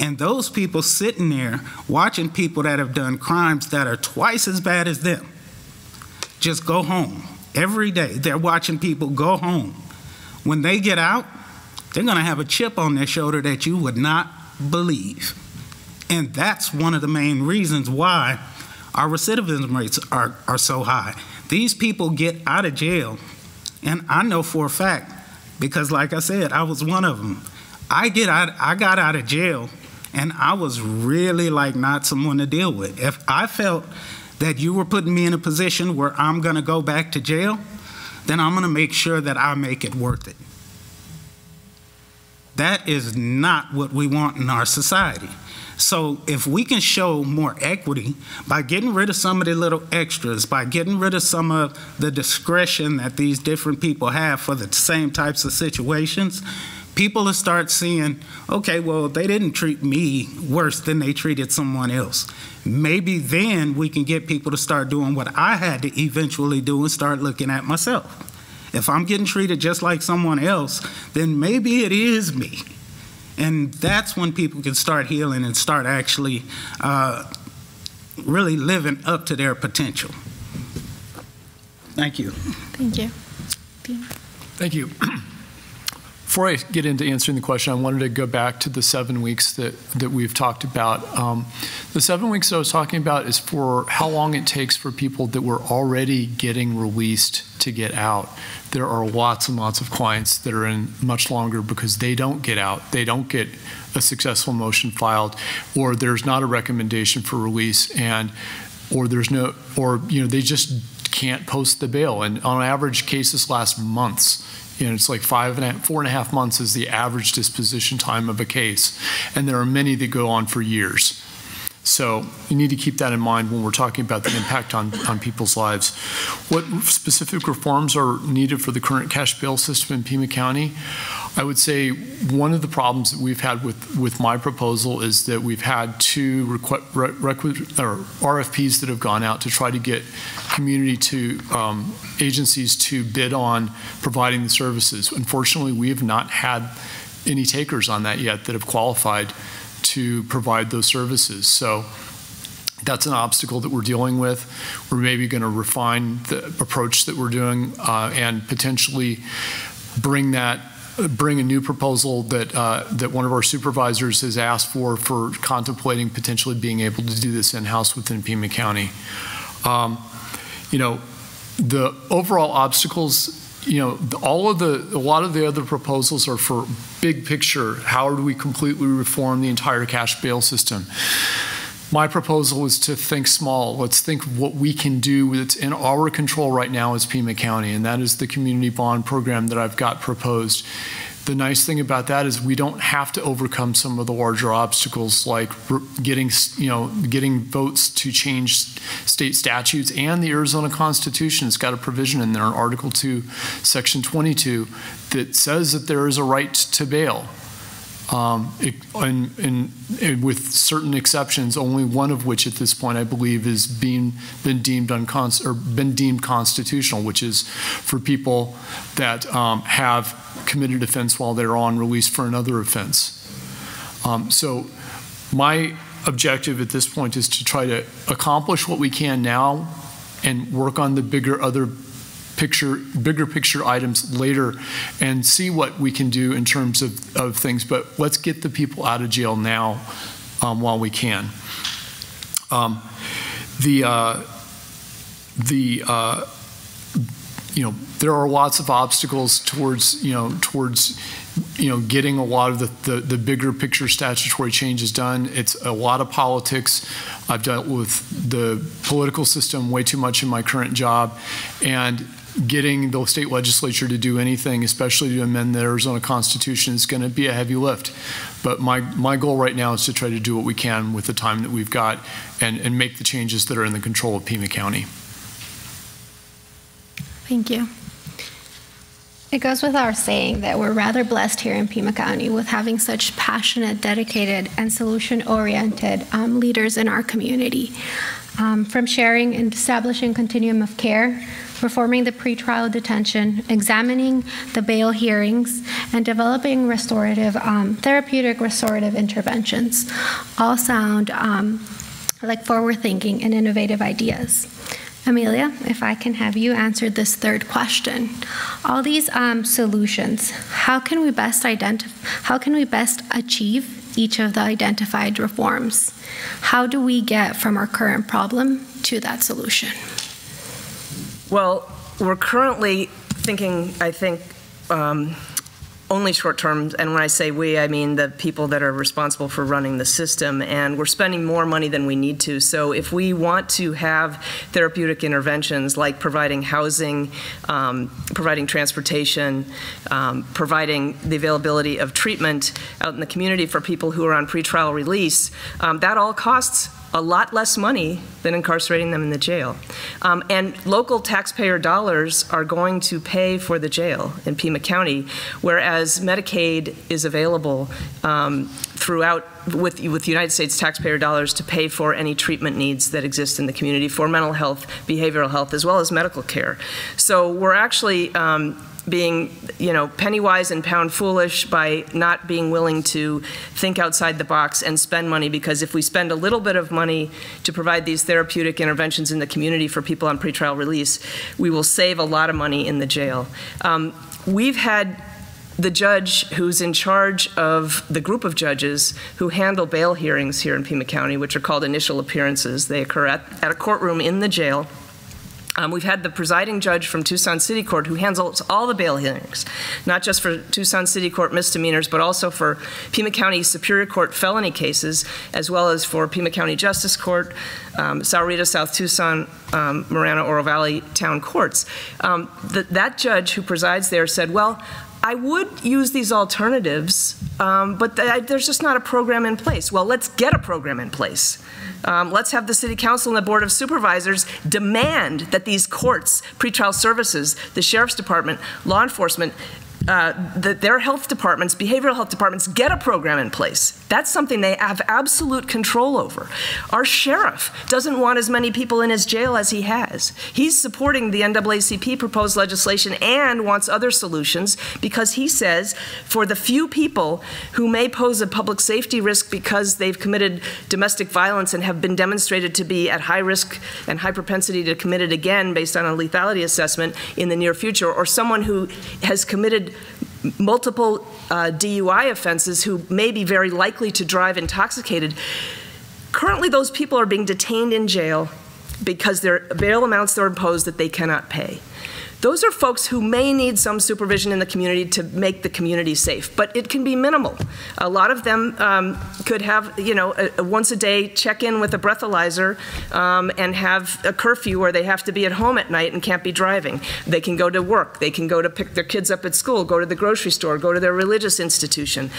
And those people sitting there watching people that have done crimes that are twice as bad as them just go home. Every day, they're watching people go home. When they get out, they're going to have a chip on their shoulder that you would not believe. And that's one of the main reasons why our recidivism rates are so high. These people get out of jail, and I know for a fact, because like I said, I was one of them. I got out of jail, and I was really like not someone to deal with. If I felt that you were putting me in a position where I'm going to go back to jail, then I'm going to make sure that I make it worth it. That is not what we want in our society. So if we can show more equity by getting rid of some of the little extras, by getting rid of some of the discretion that these different people have for the same types of situations, people will start seeing, okay, well, they didn't treat me worse than they treated someone else. Maybe then we can get people to start doing what I had to eventually do and start looking at myself. If I'm getting treated just like someone else, then maybe it is me. And that's when people can start healing and start actually really living up to their potential. Thank you. Thank you. Thank you. Before I get into answering the question, I wanted to go back to the 7 weeks that we've talked about. The 7 weeks I was talking about is for how long it takes for people that were already getting released to get out. There are lots and lots of clients that are in much longer because they don't get out. They don't get a successful motion filed, or there's not a recommendation for release, and or there's no, or they just can't post the bail. And on average, cases last months. It's like 4.5 months is the average disposition time of a case. And there are many that go on for years. So you need to keep that in mind when we're talking about the impact on people's lives. What specific reforms are needed for the current cash bail system in Pima County? I would say one of the problems that we've had with my proposal is that we've had 2 RFPs that have gone out to try to get agencies to bid on providing the services. Unfortunately, we have not had any takers on that yet that have qualified to provide those services. So that's an obstacle that we're dealing with. We're maybe going to refine the approach that we're doing and potentially bring that bring a new proposal that one of our supervisors has asked for contemplating potentially being able to do this in-house within Pima County. You know, the overall obstacles, you know, a lot of the other proposals are for big picture. How do we completely reform the entire cash bail system? My proposal is to think small. Let's think what we can do that's in our control right now as Pima County, and that is the community bond program that I've got proposed. The nice thing about that is we don't have to overcome some of the larger obstacles like getting votes to change state statutes, and the Arizona Constitution has got a provision in there, in Article 2, Section 22, that says that there is a right to bail. And with certain exceptions, only one of which at this point I believe is been deemed constitutional, which is for people that have committed offense while they're on release for another offense. So my objective at this point is to try to accomplish what we can now and work on the bigger picture items later and see what we can do in terms of things, but let's get the people out of jail now while we can. You know, there are lots of obstacles towards, getting a lot of the bigger picture statutory changes done. It's a lot of politics. I've dealt with the political system way too much in my current job, and getting the state legislature to do anything, especially to amend the Arizona Constitution, is going to be a heavy lift. But my goal right now is to try to do what we can with the time that we've got and make the changes that are in the control of Pima County. Thank you. It goes with our saying that we're rather blessed here in Pima County with having such passionate, dedicated, and solution-oriented leaders in our community. From sharing and establishing continuum of care, performing the pretrial detention, examining the bail hearings, and developing restorative, therapeutic restorative interventions, all sound like forward-thinking and innovative ideas. Amelia, if I can have you answer this third question. All these solutions, how can we best achieve each of the identified reforms? How do we get from our current problem to that solution? Well, we're currently thinking, I think, only short term, and when I say we, I mean the people that are responsible for running the system, and we're spending more money than we need to. So if we want to have therapeutic interventions like providing housing, providing transportation, providing the availability of treatment out in the community for people who are on pretrial release, that all costs a lot less money than incarcerating them in the jail. And local taxpayer dollars are going to pay for the jail in Pima County, whereas Medicaid is available throughout with United States taxpayer dollars to pay for any treatment needs that exist in the community for mental health, behavioral health, as well as medical care. So we're actually being, penny wise and pound foolish by not being willing to think outside the box and spend money, because if we spend a little bit of money to provide these therapeutic interventions in the community for people on pretrial release, we will save a lot of money in the jail. We've had the judge who's in charge of the group of judges who handle bail hearings here in Pima County, which are called initial appearances. They occur at a courtroom in the jail. We've had the presiding judge from Tucson City Court who handles all the bail hearings, not just for Tucson City Court misdemeanors, but also for Pima County Superior Court felony cases, as well as for Pima County Justice Court, Saurita, South Tucson, Morano-Oro Valley Town Courts. That judge who presides there said, well, I would use these alternatives, but there's just not a program in place. Well, let's get a program in place. Let's have the City Council and the Board of Supervisors demand that these courts, pretrial services, the Sheriff's Department, law enforcement, their health departments, behavioral health departments, get a program in place. That's something they have absolute control over. Our sheriff doesn't want as many people in his jail as he has. He's supporting the NAACP proposed legislation and wants other solutions because he says for the few people who may pose a public safety risk because they've committed domestic violence and have been demonstrated to be at high risk and high propensity to commit it again based on a lethality assessment in the near future, or someone who has committed multiple DUI offenses who may be very likely to drive intoxicated. Currently, those people are being detained in jail because their bail amounts are imposed that they cannot pay. Those are folks who may need some supervision in the community to make the community safe, but it can be minimal. A lot of them could have, you know, a once-a-day check-in with a breathalyzer and have a curfew where they have to be at home at night and can't be driving. They can go to work. They can go to pick their kids up at school, go to the grocery store, go to their religious institution.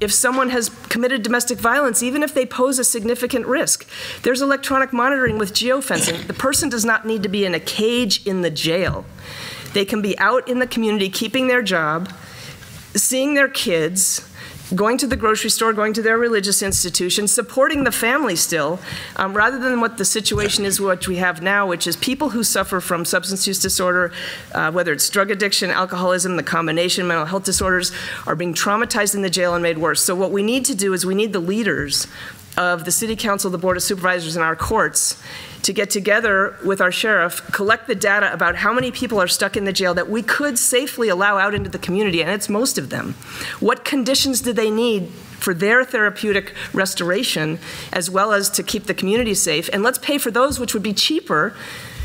If someone has committed domestic violence, even if they pose a significant risk, there's electronic monitoring with geofencing. The person does not need to be in a cage in the jail. They can be out in the community keeping their job, seeing their kids, going to the grocery store, going to their religious institution, supporting the family still, rather than what the situation is what we have now, which is people who suffer from substance use disorder, whether it's drug addiction, alcoholism, the combination, mental health disorders, are being traumatized in the jail and made worse. So what we need to do is we need the leaders of the City Council, the Board of Supervisors, and our courts to get together with our sheriff, collect the data about how many people are stuck in the jail that we could safely allow out into the community, and it's most of them. What conditions do they need for their therapeutic restoration, as well as to keep the community safe? And let's pay for those, which would be cheaper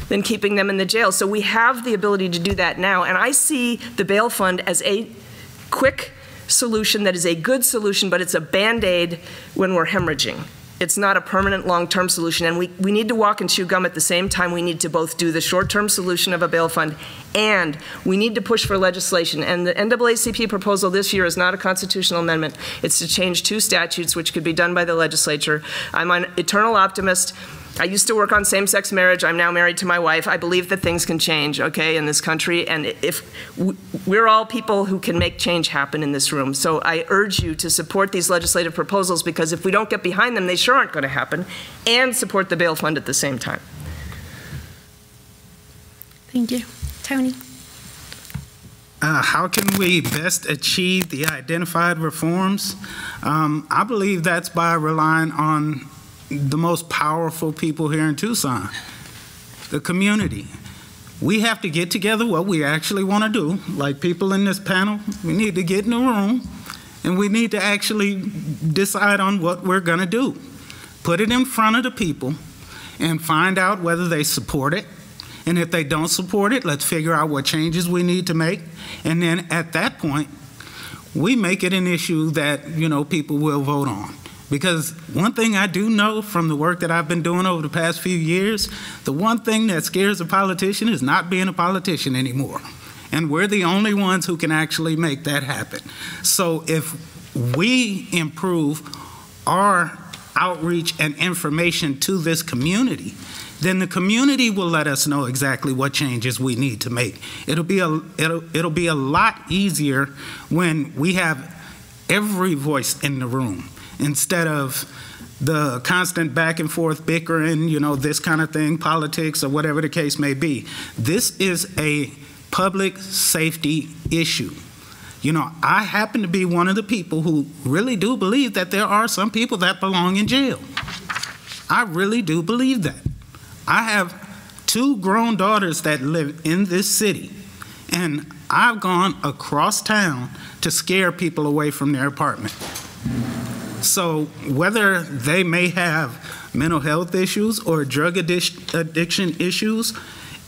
than keeping them in the jail. So we have the ability to do that now, and I see the bail fund as a quick solution that is a good solution, but it's a Band-Aid when we're hemorrhaging. It's not a permanent long-term solution, and we need to walk and chew gum at the same time. We need to both do the short-term solution of a bail fund, and we need to push for legislation. And the NAACP proposal this year is not a constitutional amendment. It's to change two statutes, which could be done by the legislature. I'm an eternal optimist. I used to work on same-sex marriage. I'm now married to my wife. I believe that things can change, okay, in this country. And if we're all people who can make change happen in this room. So I urge you to support these legislative proposals, because if we don't get behind them, they sure aren't going to happen, and support the bail fund at the same time. Thank you. Tony. How can we best achieve the identified reforms? I believe that's by relying on the most powerful people here in Tucson, the community. We have to get together what we actually want to do. Like people in this panel, we need to get in a room and we need to actually decide on what we're going to do. Put it in front of the people and find out whether they support it. And if they don't support it, let's figure out what changes we need to make. And then at that point, we make it an issue that, you know, people will vote on. Because one thing I do know from the work that I've been doing over the past few years, the one thing that scares a politician is not being a politician anymore. And we're the only ones who can actually make that happen. So if we improve our outreach and information to this community, then the community will let us know exactly what changes we need to make. It'll be a lot easier when we have every voice in the room, instead of the constant back and forth bickering, you know, this kind of thing, politics or whatever the case may be. This is a public safety issue. You know, I happen to be one of the people who really do believe that there are some people that belong in jail. I really do believe that. I have two grown daughters that live in this city, and I've gone across town to scare people away from their apartment. So whether they may have mental health issues or drug addiction issues,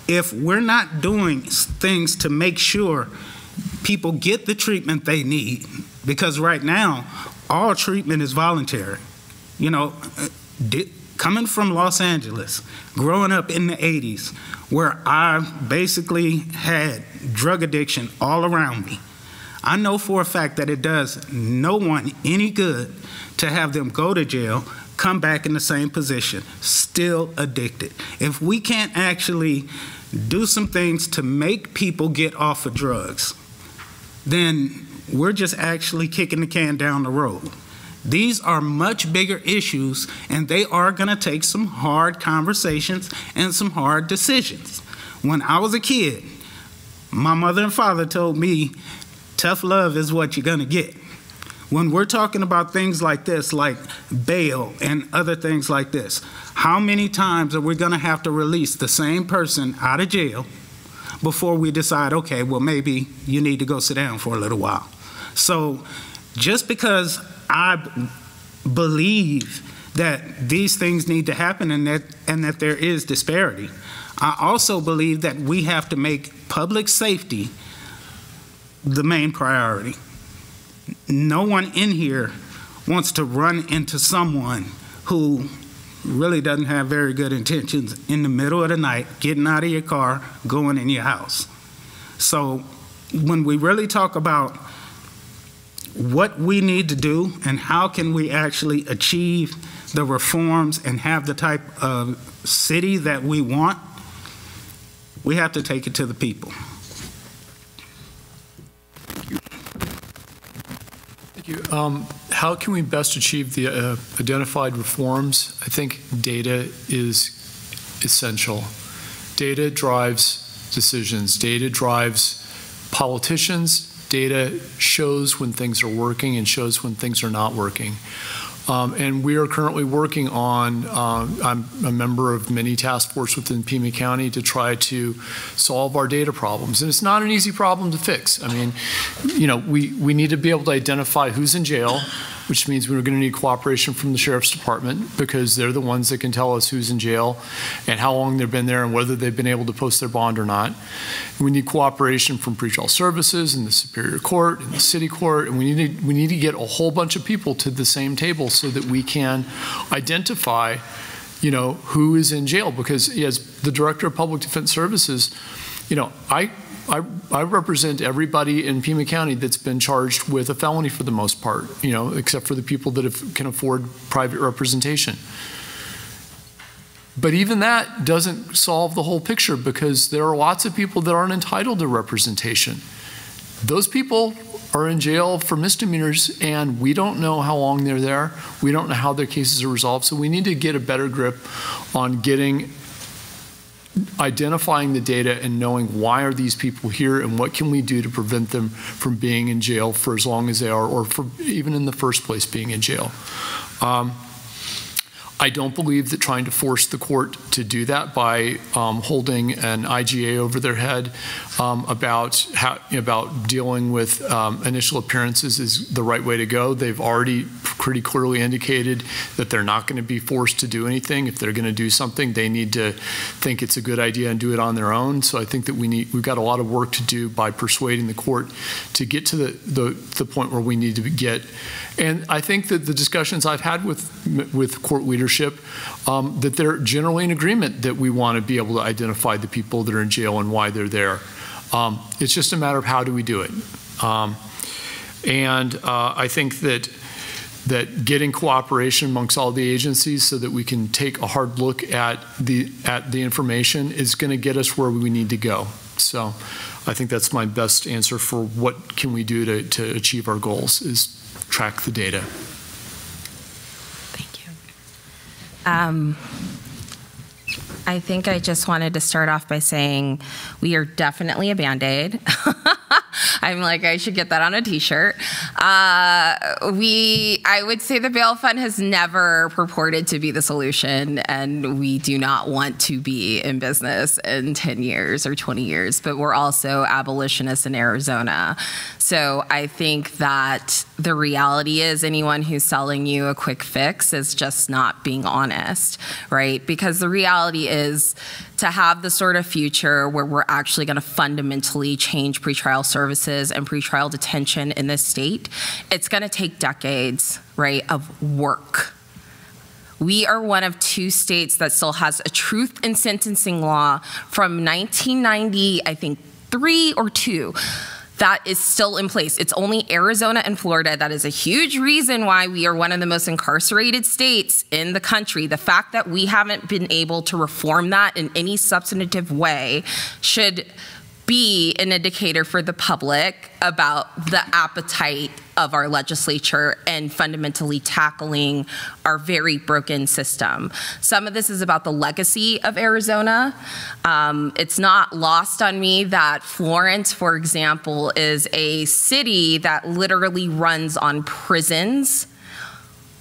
if we're not doing things to make sure people get the treatment they need, because right now, all treatment is voluntary. You know, coming from Los Angeles, growing up in the 80s, where I basically had drug addiction all around me, I know for a fact that it does no one any good to have them go to jail, come back in the same position, still addicted. If we can't actually do some things to make people get off of drugs, then we're just actually kicking the can down the road. These are much bigger issues, and they are going to take some hard conversations and some hard decisions. When I was a kid, my mother and father told me, tough love is what you're going to get. When we're talking about things like this, like bail and other things like this, how many times are we going to have to release the same person out of jail, before we decide, okay, well, maybe you need to go sit down for a little while. So just because I believe that these things need to happen and that there is disparity, I also believe that we have to make public safety the main priority. No one in here wants to run into someone who really doesn't have very good intentions in the middle of the night, getting out of your car, going in your house. So when we really talk about what we need to do and how can we actually achieve the reforms and have the type of city that we want, we have to take it to the people. Thank you. How can we best achieve the identified reforms? I think data is essential. Data drives decisions. Data drives politicians. Data shows when things are working and shows when things are not working. And we are currently working on, I'm a member of many task forces within Pima County to try to solve our data problems. And it's not an easy problem to fix. I mean, you know, we need to be able to identify who's in jail, which means we're going to need cooperation from the Sheriff's Department because they're the ones that can tell us who's in jail and how long they've been there and whether they've been able to post their bond or not. And we need cooperation from pretrial services and the Superior Court and the City Court. And we need to get a whole bunch of people to the same table so that we can identify, you know, who is in jail. Because as the Director of Public Defense Services, you know, I represent everybody in Pima County that's been charged with a felony for the most part, you know, except for the people that can afford private representation. But even that doesn't solve the whole picture because there are lots of people that aren't entitled to representation. Those people are in jail for misdemeanors and we don't know how long they're there. We don't know how their cases are resolved. So we need to get a better grip on identifying the data and knowing why are these people here and what can we do to prevent them from being in jail for as long as they are or for even in the first place being in jail. I don't believe that trying to force the court to do that by holding an IGA over their head about dealing with initial appearances is the right way to go. They've already pretty clearly indicated that they're not going to be forced to do anything. If they're going to do something, they need to think it's a good idea and do it on their own. So I think that we've got a lot of work to do by persuading the court to get to the point where we need to get. And I think that the discussions I've had with court leadership, that they're generally in agreement that we want to be able to identify the people that are in jail and why they're there. It's just a matter of how do we do it. I think that getting cooperation amongst all the agencies so that we can take a hard look at the information is going to get us where we need to go. So I think that's my best answer for what can we do to achieve our goals is track the data. Thank you. I think I just wanted to start off by saying we are definitely a Band-Aid. I'm like, I should get that on a t-shirt. I would say the bail fund has never purported to be the solution, and we do not want to be in business in 10 years or 20 years, but we're also abolitionists in Arizona. So I think that the reality is anyone who's selling you a quick fix is just not being honest, right? Because the reality is to have the sort of future where we're actually going to fundamentally change pretrial services and pretrial detention in this state, it's going to take decades, right, of work. We are one of two states that still has a truth in sentencing law from 1990, I think, 3 or 2. That is still in place. It's only Arizona and Florida. That is a huge reason why we are one of the most incarcerated states in the country. The fact that we haven't been able to reform that in any substantive way should be an indicator for the public about the appetite of our legislature and fundamentally tackling our very broken system. Some of this is about the legacy of Arizona. It's not lost on me that Florence, for example, is a city that literally runs on prisons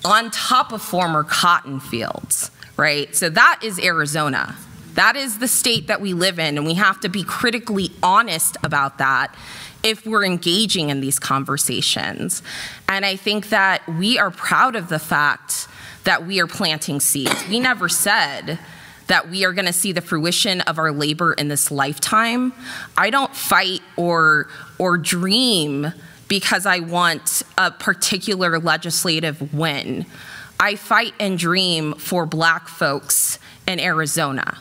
on top of former cotton fields, right? So that is Arizona. That is the state that we live in, and we have to be critically honest about that if we're engaging in these conversations. And I think that we are proud of the fact that we are planting seeds. We never said that we are going to see the fruition of our labor in this lifetime. I don't fight or dream because I want a particular legislative win. I fight and dream for Black folks in Arizona.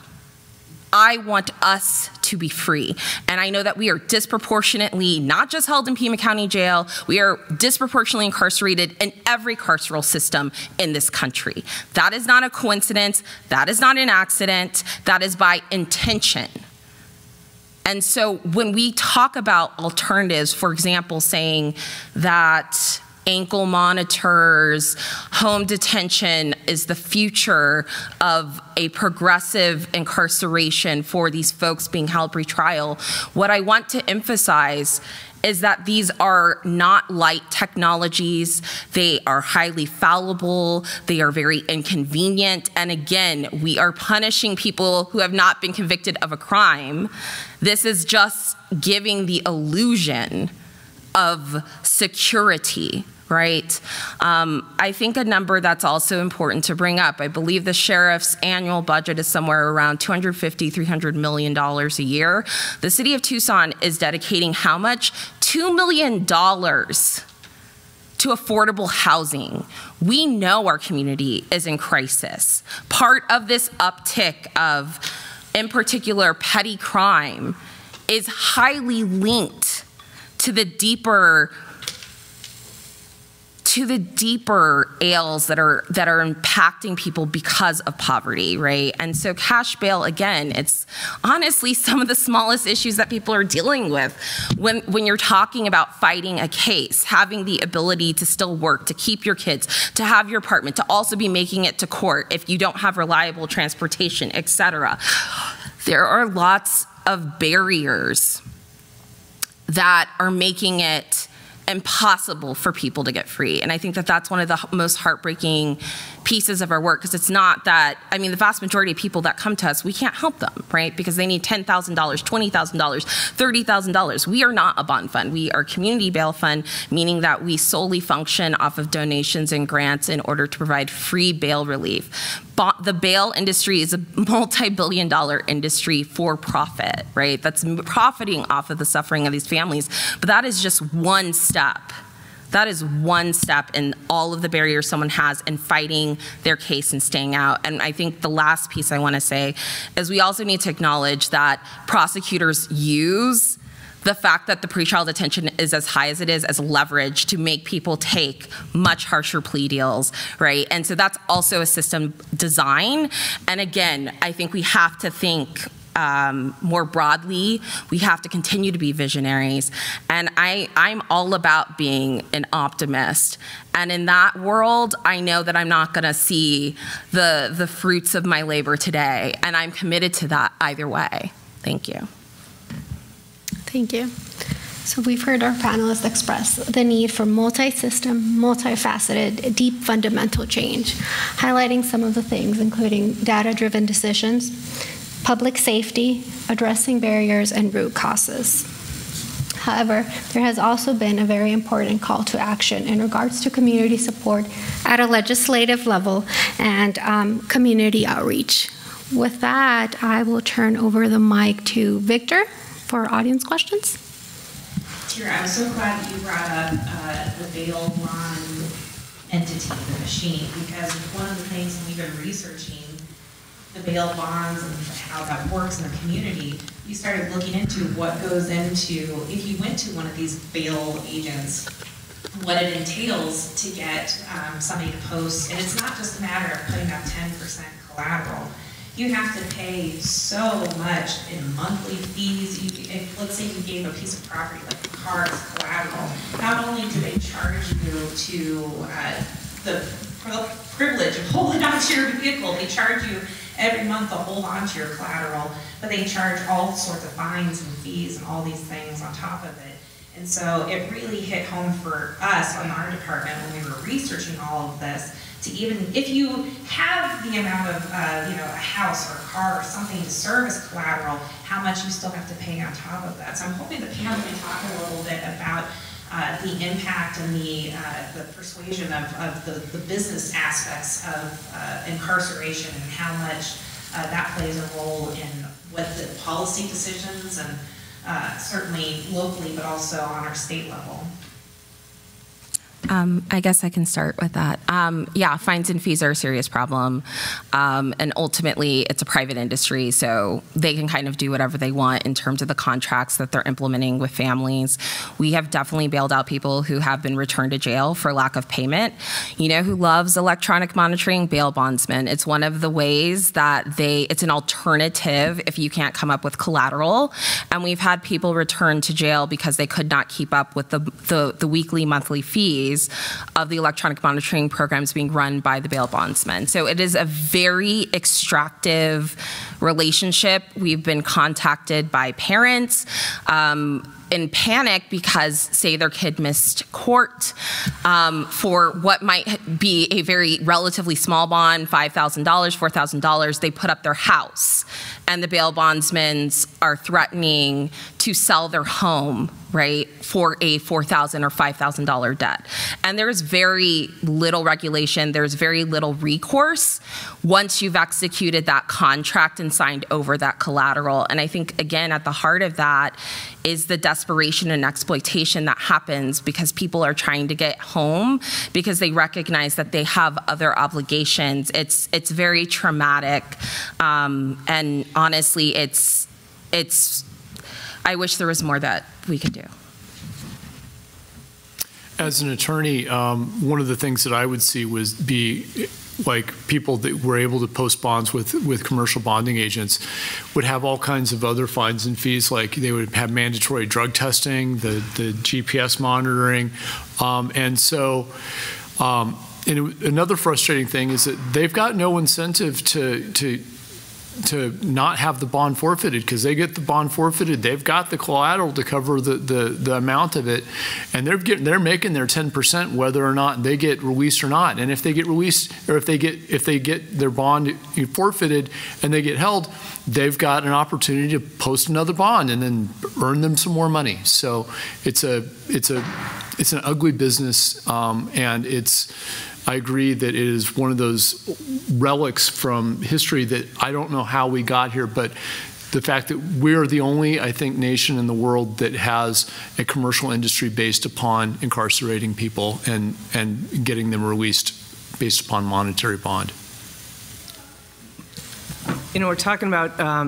I want us to be free. And I know that we are disproportionately not just held in Pima County Jail, we are disproportionately incarcerated in every carceral system in this country. That is not a coincidence. That is not an accident. That is by intention. And so when we talk about alternatives, for example, saying that ankle monitors, home detention is the future of a progressive incarceration for these folks being held pre-trial, what I want to emphasize is that these are not light technologies. They are highly fallible. They are very inconvenient. And again, we are punishing people who have not been convicted of a crime. This is just giving the illusion of security, right? I think a number that's also important to bring up, I believe the sheriff's annual budget is somewhere around $250, $300 million a year. The city of Tucson is dedicating how much? $2 million to affordable housing. We know our community is in crisis. Part of this uptick of, in particular, petty crime is highly linked to the deeper ails that are impacting people because of poverty, right? And so cash bail, again, it's honestly some of the smallest issues that people are dealing with when you're talking about fighting a case, having the ability to still work, to keep your kids, to have your apartment, to also be making it to court if you don't have reliable transportation, et cetera. There are lots of barriers that are making it impossible for people to get free. And I think that that's one of the most heartbreaking pieces of our work, because it's not that, I mean, the vast majority of people that come to us, we can't help them, right? Because they need $10,000, $20,000, $30,000. We are not a bond fund. We are a community bail fund, meaning that we solely function off of donations and grants in order to provide free bail relief. The bail industry is a multi-billion dollar industry for profit, right? That's profiting off of the suffering of these families. But that is just one step. That is one step in all of the barriers someone has in fighting their case and staying out. And I think the last piece I want to say is we also need to acknowledge that prosecutors use the fact that the pretrial detention is as high as it is as leverage to make people take much harsher plea deals, right? And so that's also a system design. And again, I think we have to think more broadly. We have to continue to be visionaries. And I'm all about being an optimist. And in that world, I know that I'm not going to see the fruits of my labor today. And I'm committed to that either way. Thank you. Thank you. So we've heard our panelists express the need for multi-system, multifaceted, deep fundamental change, highlighting some of the things, including data-driven decisions, public safety, addressing barriers and root causes. However, there has also been a very important call to action in regards to community support at a legislative level and community outreach. With that, I will turn over the mic to Victor for audience questions. Tiera, I'm so glad you brought up the bail bond entity, the machine, because one of the things we've been researching, the bail bonds and how that works in the community, you started looking into what goes into, if you went to one of these bail agents, what it entails to get somebody to post. And it's not just a matter of putting up 10% collateral. You have to pay so much in monthly fees. Let's say you gave a piece of property, like a car as collateral. Not only do they charge you to the privilege of holding onto your vehicle, they charge you every month to hold onto your collateral, but they charge all sorts of fines and fees and all these things on top of it. And so it really hit home for us on our department when we were researching all of this, to even, if you have the amount of, you know, a house or a car or something to serve as collateral, how much you still have to pay on top of that. So I'm hoping the panel can talk a little bit about the impact and the persuasion of the business aspects of incarceration and how much that plays a role in what the policy decisions and certainly locally, but also on our state level. I guess I can start with that. Yeah, fines and fees are a serious problem. And ultimately, it's a private industry, so they can kind of do whatever they want in terms of the contracts that they're implementing with families. We have definitely bailed out people who have been returned to jail for lack of payment. You know who loves electronic monitoring? Bail bondsmen. It's one of the ways that it's an alternative if you can't come up with collateral. And we've had people returned to jail because they could not keep up with the weekly, monthly fees of the electronic monitoring programs being run by the bail bondsmen. So it is a very extractive relationship. We've been contacted by parents in panic because, say, their kid missed court for what might be a very relatively small bond, $5,000, $4,000. They put up their house, and the bail bondsmen are threatening to sell their home, right, for a $4,000 or $5,000 debt. And there's very little regulation. There's very little recourse once you've executed that contract and signed over that collateral. And I think, again, at the heart of that is the desperation and exploitation that happens because people are trying to get home because they recognize that they have other obligations. It's very traumatic. And honestly, it's I wish there was more that we could do. As an attorney, one of the things that I would see was like people that were able to post bonds with commercial bonding agents would have all kinds of other fines and fees, like they would have mandatory drug testing, the GPS monitoring. And another frustrating thing is that they've got no incentive to not have the bond forfeited, because they get the bond forfeited, they've got the collateral to cover the amount of it, and they're making their 10% whether or not they get released or not. And if they get released, or if they get their bond forfeited and they get held, they've got an opportunity to post another bond and then earn them some more money. So it's an ugly business, and I agree that it is one of those relics from history that I don't know how we got here, but the fact that we're the only, I think, nation in the world that has a commercial industry based upon incarcerating people and getting them released based upon monetary bond. You know, we're talking about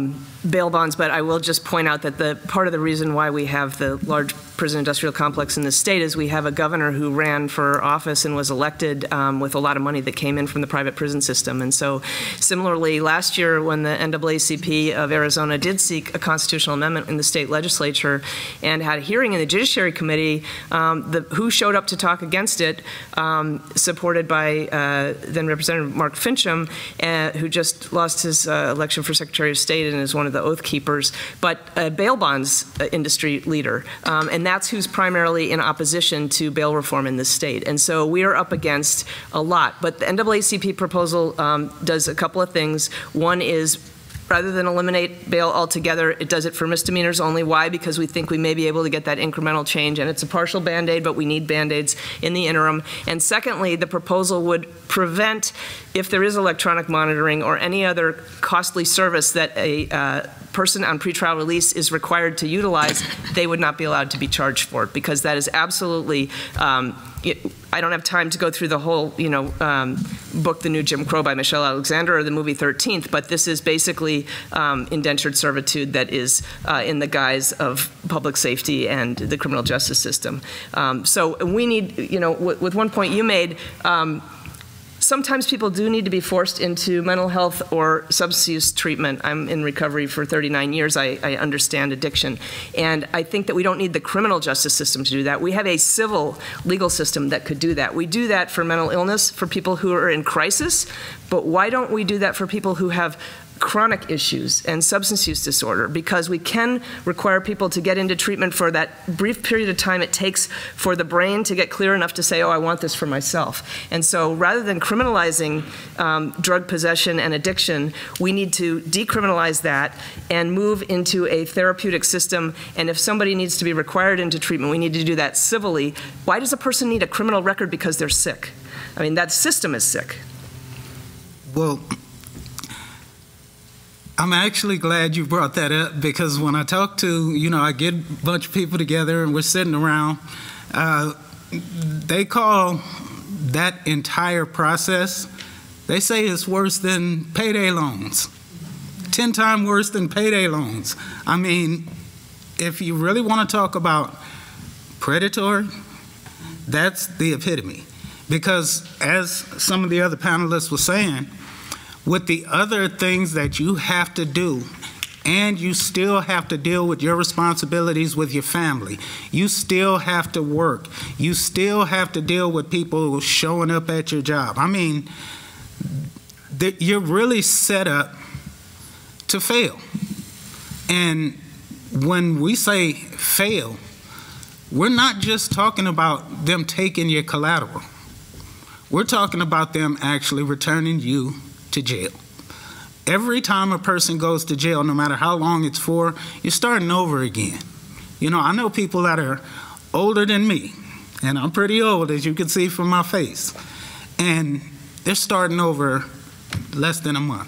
bail bonds, but I will just point out that part of the reason why we have the large prison industrial complex in this state is we have a governor who ran for office and was elected with a lot of money that came in from the private prison system. And so similarly, last year when the NAACP of Arizona did seek a constitutional amendment in the state legislature and had a hearing in the Judiciary Committee, who showed up to talk against it, supported by then Representative Mark Fincham, who just lost his election for Secretary of State and is one of the Oath Keepers, but a bail bonds industry leader. And that's who's primarily in opposition to bail reform in this state. And so we are up against a lot. But the NAACP proposal does a couple of things. One is, rather than eliminate bail altogether, it does it for misdemeanors only. Why? Because we think we may be able to get that incremental change, and it's a partial Band-Aid, but we need Band-Aids in the interim. And secondly, the proposal would prevent, if there is electronic monitoring or any other costly service that a person on pretrial release is required to utilize, they would not be allowed to be charged for it, because that is absolutely I don't have time to go through the whole, you know, book The New Jim Crow by Michelle Alexander or the movie 13th, but this is basically indentured servitude that is in the guise of public safety and the criminal justice system. So we need, you know, with one point you made, sometimes people do need to be forced into mental health or substance use treatment. I'm in recovery for 39 years. I understand addiction. And I think that we don't need the criminal justice system to do that. We have a civil legal system that could do that. We do that for mental illness, for people who are in crisis, but why don't we do that for people who have chronic issues and substance use disorder, because we can require people to get into treatment for that brief period of time it takes for the brain to get clear enough to say, oh, I want this for myself. And so rather than criminalizing drug possession and addiction, we need to decriminalize that and move into a therapeutic system. And if somebody needs to be required into treatment, we need to do that civilly. Why does a person need a criminal record because they're sick? I mean, that system is sick. Well, I'm actually glad you brought that up, because when I talk to, you know, I get a bunch of people together and we're sitting around, they call that entire process, they say it's worse than payday loans, 10 times worse than payday loans. I mean, if you really want to talk about predatory, that's the epitome. Because as some of the other panelists were saying, with the other things that you have to do, and you still have to deal with your responsibilities with your family, you still have to work, you still have to deal with people showing up at your job. I mean, you're really set up to fail. And when we say fail, we're not just talking about them taking your collateral. We're talking about them actually returning you to jail. Every time a person goes to jail, no matter how long it's for, you're starting over again. You know, I know people that are older than me, and I'm pretty old, as you can see from my face, and they're starting over less than a month,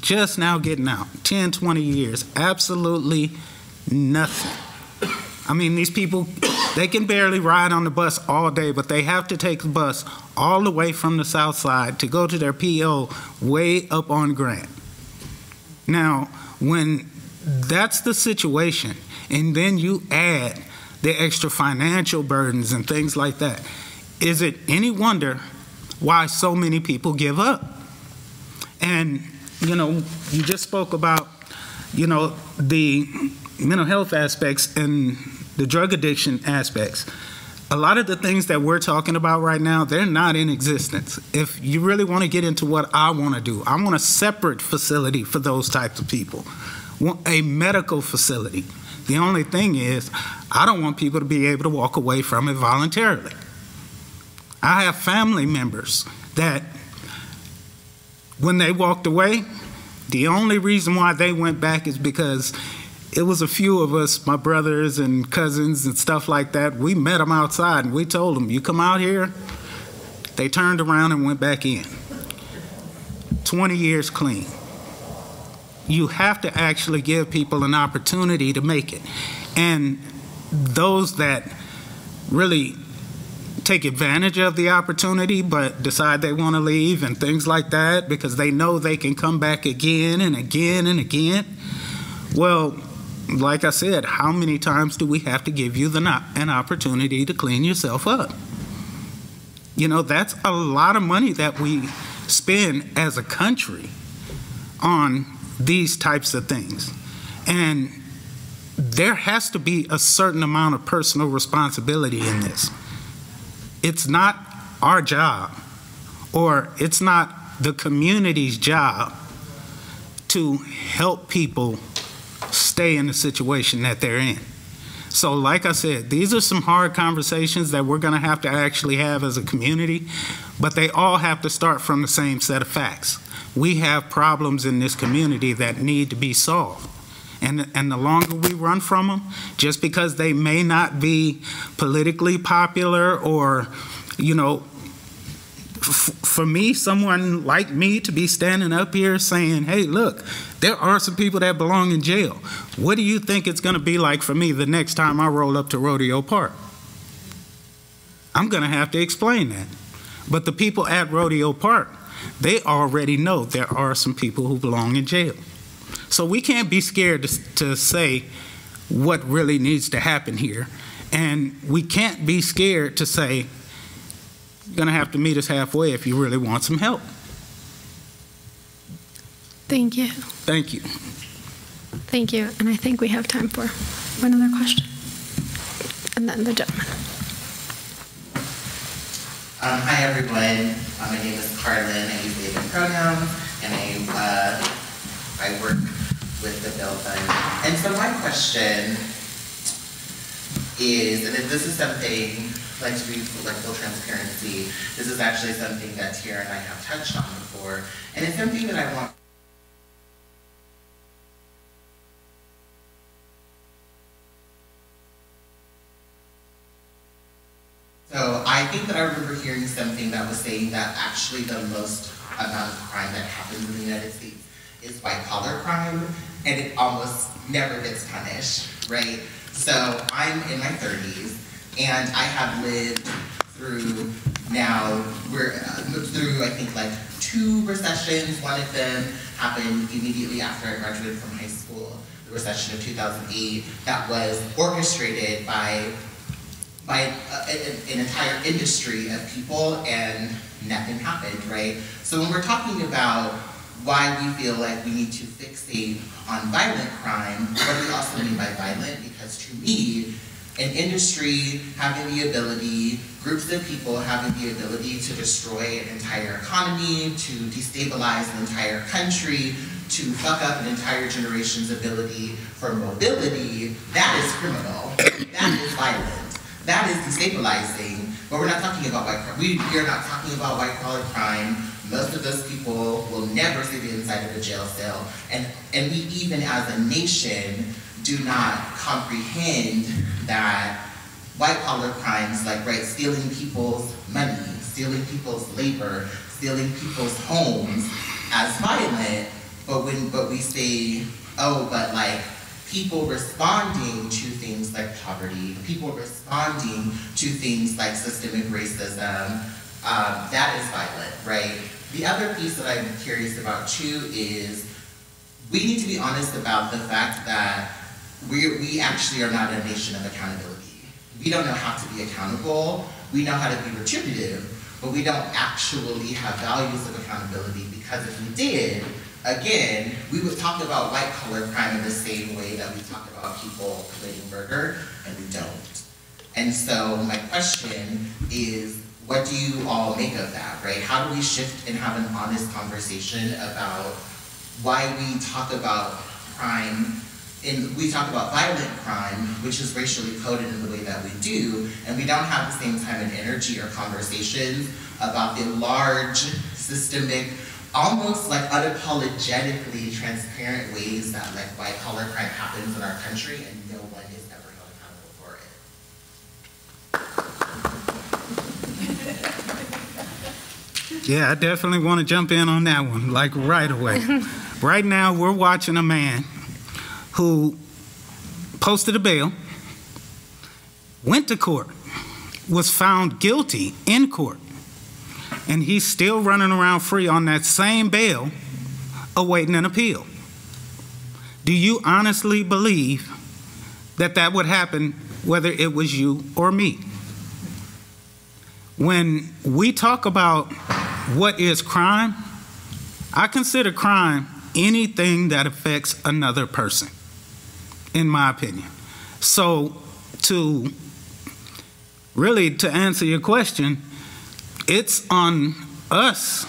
just now getting out, 10, 20 years, absolutely nothing. I mean, these people, they can barely ride on the bus all day, but they have to take the bus all the way from the south side to go to their PO way up on Grant. Now, when that's the situation, and then you add the extra financial burdens and things like that, is it any wonder why so many people give up? And, you know, you just spoke about, you know, the mental health aspects and the drug addiction aspects. A lot of the things that we're talking about right now, they're not in existence. If you really want to get into what I want to do, I want a separate facility for those types of people, a medical facility. The only thing is, I don't want people to be able to walk away from it voluntarily. I have family members that when they walked away, the only reason why they went back is because it was a few of us, my brothers and cousins and stuff like that. We met them outside and we told them, you come out here. They turned around and went back in. 20 years clean. You have to actually give people an opportunity to make it. And those that really take advantage of the opportunity but decide they want to leave and things like that because they know they can come back again and again and again. Well, like I said, how many times do we have to give you an opportunity to clean yourself up? You know, that's a lot of money that we spend as a country on these types of things. And there has to be a certain amount of personal responsibility in this. It's not our job, or it's not the community's job to help people stay in the situation that they're in. So like I said, these are some hard conversations that we're going to have to actually have as a community, but they all have to start from the same set of facts. We have problems in this community that need to be solved. And the longer we run from them, just because they may not be politically popular or, you know, for me, someone like me to be standing up here saying, hey, look, there are some people that belong in jail. What do you think it's going to be like for me the next time I roll up to Rodeo Park? I'm going to have to explain that. But the people at Rodeo Park, they already know there are some people who belong in jail. So we can't be scared to say what really needs to happen here. And we can't be scared to say, you're going to have to meet us halfway if you really want some help. Thank you. Thank you. Thank you. And I think we have time for one other question. And then the gentleman. Hi, everyone. My name is Carlin. I use they/them pronouns. And I I work with the Bill Fund. And so my question is, and this is something, like to be like full transparency, this is actually something that Tiera and I have touched on before, and it's something that I want. So I think that I remember hearing something that was saying that actually the most amount of crime that happens in the United States is white collar crime, and it almost never gets punished, right? So I'm in my 30s, and I have lived through now, I think like 2 recessions. One of them happened immediately after I graduated from high school, the recession of 2008, that was orchestrated by an entire industry of people, and nothing happened, right? So when we're talking about why we feel like we need to fixate on violent crime, what do we also mean by violent? Because to me, an industry having the ability, groups of people having the ability to destroy an entire economy, to destabilize an entire country, to fuck up an entire generation's ability for mobility, that is criminal, that is violent, that is destabilizing, but we're not talking about white crime. We are not talking about white collar crime. Most of those people will never see the inside of a jail cell, and we even as a nation do not comprehend that white-collar crimes like, right, stealing people's money, stealing people's labor, stealing people's homes as violent, but we say, oh, but like people responding to things like poverty, people responding to things like systemic racism, that is violent, right? The other piece that I'm curious about too is we need to be honest about the fact that we actually are not a nation of accountability. We don't know how to be accountable. We know how to be retributive, but we don't actually have values of accountability, because if we did, again, we would talk about white collar crime in the same way that we talk about people committing murder, and we don't. And so my question is, what do you all make of that, right? How do we shift and have an honest conversation about why we talk about crime? And we talk about violent crime, which is racially coded in the way that we do, and we don't have the same time and energy or conversations about the large, systemic, almost like unapologetically transparent ways that like white collar crime happens in our country, and no one is ever held accountable for it. Yeah, I definitely want to jump in on that one, like right away. Right now, we're watching a man who posted a bail, went to court, was found guilty in court, and he's still running around free on that same bail, awaiting an appeal. Do you honestly believe that that would happen whether it was you or me? When we talk about what is crime, I consider crime anything that affects another person, in my opinion. So to really to answer your question, it's on us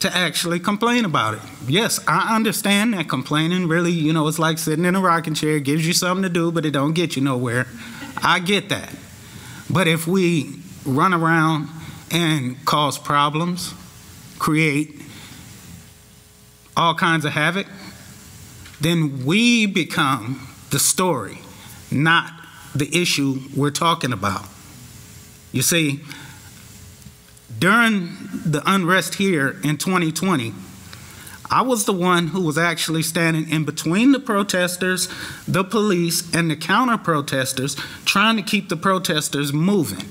to actually complain about it. Yes, I understand that complaining really, you know, it's like sitting in a rocking chair. It gives you something to do, but it don't get you nowhere. I get that. But if we run around and cause problems, create all kinds of havoc, then we become the story, not the issue we're talking about. You see, during the unrest here in 2020, I was the one who was actually standing in between the protesters, the police, and the counter-protesters, trying to keep the protesters moving.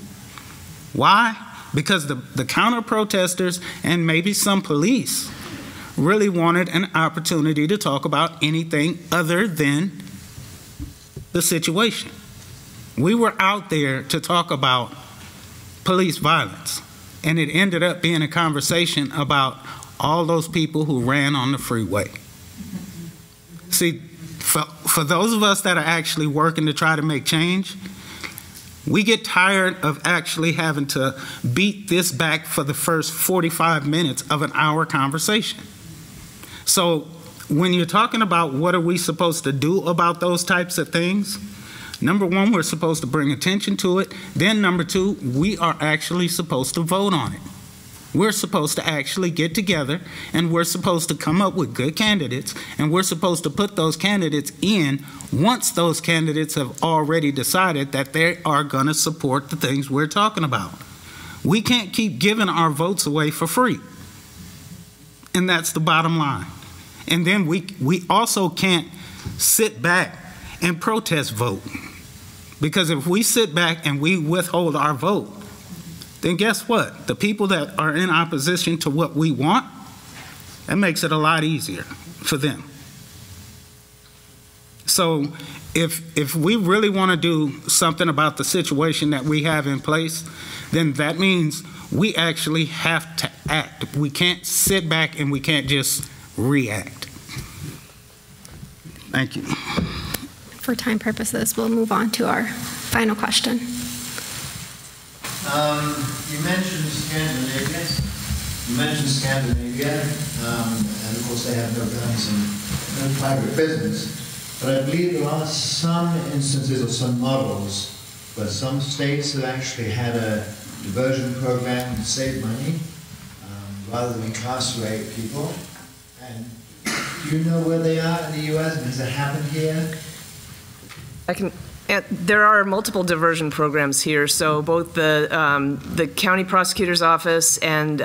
Why? Because the counter-protesters and maybe some police really wanted an opportunity to talk about anything other than the situation. We were out there to talk about police violence, and it ended up being a conversation about all those people who ran on the freeway. See, for those of us that are actually working to try to make change, we get tired of actually having to beat this back for the first 45 minutes of an hour conversation. So when you're talking about what are we supposed to do about those types of things, number one, we're supposed to bring attention to it. Then number two, we are actually supposed to vote on it. We're supposed to actually get together, and we're supposed to come up with good candidates, and we're supposed to put those candidates in once those candidates have already decided that they are going to support the things we're talking about. We can't keep giving our votes away for free. And that's the bottom line. And then we also can't sit back and protest vote. Because if we sit back and we withhold our vote, then guess what? The people that are in opposition to what we want, that makes it a lot easier for them. So if we really want to do something about the situation that we have in place, then that means we actually have to act. We can't sit back and we can't just react. Thank you. For time purposes, we'll move on to our final question. You mentioned Scandinavia. And of course they have no guns and no private business. But I believe there are some instances or some models where some states have actually had a diversion program and save money rather than incarcerate people. And do you know where they are in the U.S. and has it happened here? There are multiple diversion programs here, so both the county prosecutor's office and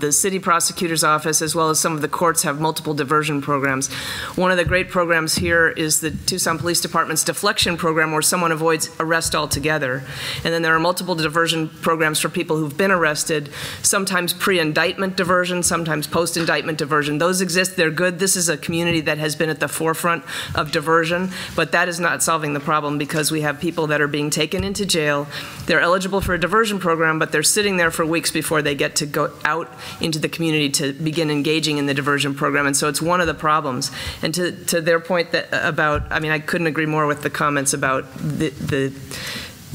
the city prosecutor's office, as well as some of the courts, have multiple diversion programs. One of the great programs here is the Tucson Police Department's deflection program, where someone avoids arrest altogether. And then there are multiple diversion programs for people who've been arrested, sometimes pre-indictment diversion, sometimes post-indictment diversion. Those exist, they're good. This is a community that has been at the forefront of diversion, but that is not solving the problem, because we have people that are being taken into jail. They're eligible for a diversion program, but they're sitting there for weeks before they get to go out into the community to begin engaging in the diversion program. And so it's one of the problems. And to their point that about, I mean, I couldn't agree more with the comments about the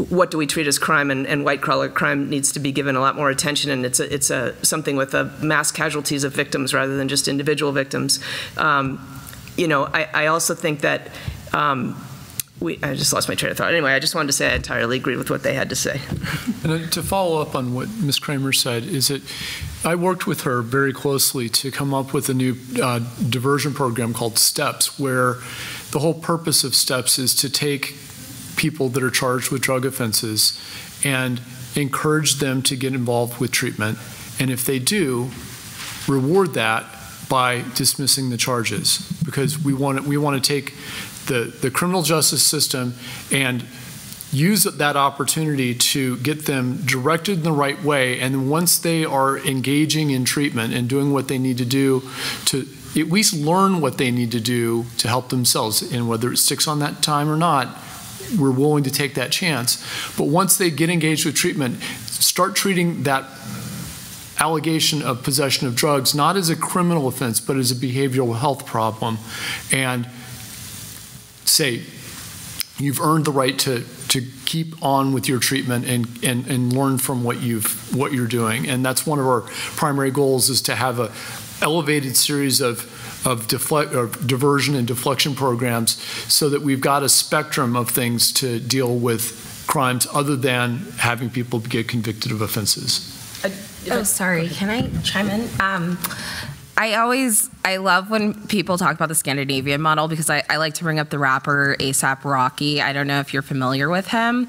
what do we treat as crime, and white collar crime needs to be given a lot more attention, and it's something with a mass casualties of victims rather than just individual victims. You know, I also think that I just lost my train of thought. Anyway, I just wanted to say I entirely agree with what they had to say. And to follow up on what Ms. Kramer said, is that I worked with her very closely to come up with a new diversion program called STEPS, where the whole purpose of STEPS is to take people that are charged with drug offenses and encourage them to get involved with treatment. And if they do, reward that by dismissing the charges, because we want to take the criminal justice system and use that opportunity to get them directed in the right way. And once they are engaging in treatment and doing what they need to do to at least learn what they need to do to help themselves, and whether it sticks on that time or not, we're willing to take that chance. But once they get engaged with treatment, start treating that allegation of possession of drugs not as a criminal offense, but as a behavioral health problem, and say, you've earned the right to keep on with your treatment and learn from what you're doing. And that's one of our primary goals, is to have a elevated series of diversion and deflection programs, so that we've got a spectrum of things to deal with crimes other than having people get convicted of offenses. Oh, sorry, can I chime in? I love when people talk about the Scandinavian model, because I like to bring up the rapper A$AP Rocky. I don't know if you're familiar with him.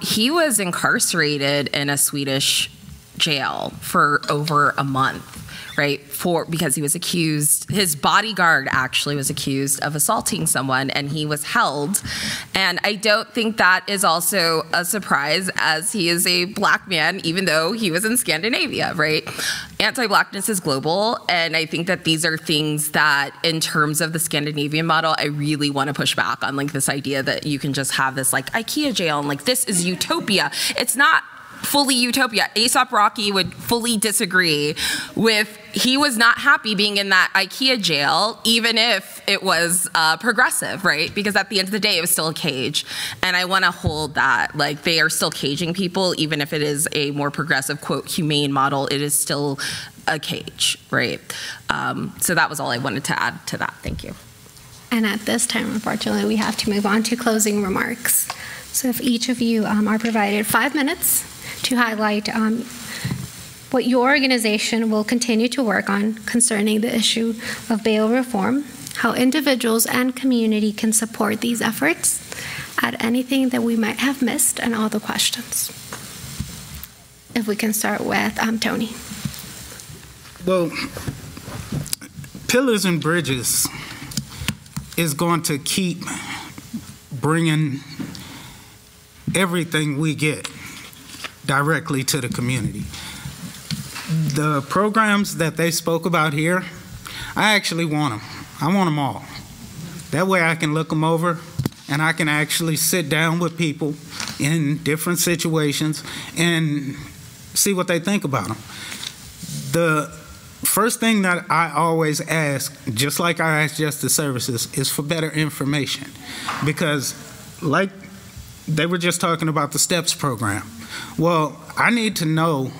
He was incarcerated in a Swedish jail for over a month, right? Because he was accused, his bodyguard actually was accused of assaulting someone, and he was held. And I don't think that is also a surprise, as he is a black man, even though he was in Scandinavia, right? Anti-blackness is global, and I think that these are things that, in terms of the Scandinavian model, I really want to push back on, like this idea that you can just have this like IKEA jail and like this is utopia. It's not fully utopia. Aesop Rocky would fully disagree with, he was not happy being in that IKEA jail, even if it was progressive, right? Because at the end of the day, it was still a cage. And I want to hold that. Like, they are still caging people, even if it is a more progressive, quote, humane model, it is still a cage, right? So that was all I wanted to add to that. Thank you. And at this time, unfortunately, we have to move on to closing remarks. So if each of you are provided 5 minutes to highlight what your organization will continue to work on concerning the issue of bail reform, how individuals and community can support these efforts, add anything that we might have missed, and all the questions. If we can start with Tony. Well, Pillars and Bridges is going to keep bringing everything we get directly to the community. The programs that they spoke about here, I actually want them. I want them all. That way I can look them over and I can actually sit down with people in different situations and see what they think about them. The first thing that I always ask, just like I ask Justice Services, is for better information. Because like they were just talking about the STEPS program. Well, I need to know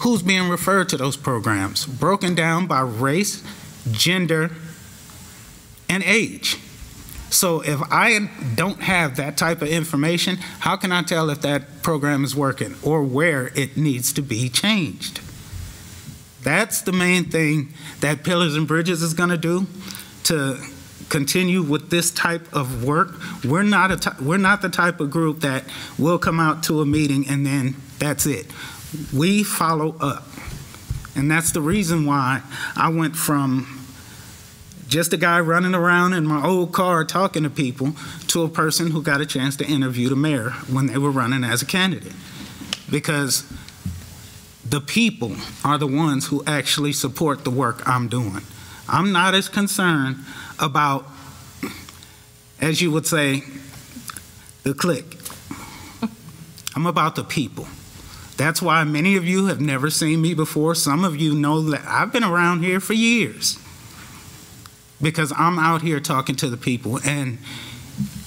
who's being referred to those programs, broken down by race, gender, and age. So if I don't have that type of information, how can I tell if that program is working or where it needs to be changed? That's the main thing that Pillars and Bridges is going to do to continue with this type of work. We're not the type of group that will come out to a meeting and then that's it. We follow up. And that's the reason why I went from just a guy running around in my old car talking to people to a person who got a chance to interview the mayor when they were running as a candidate. Because the people are the ones who actually support the work I'm doing. I'm not as concerned about, as you would say, the clique. I'm about the people. That's why many of you have never seen me before. Some of you know that I've been around here for years because I'm out here talking to the people. And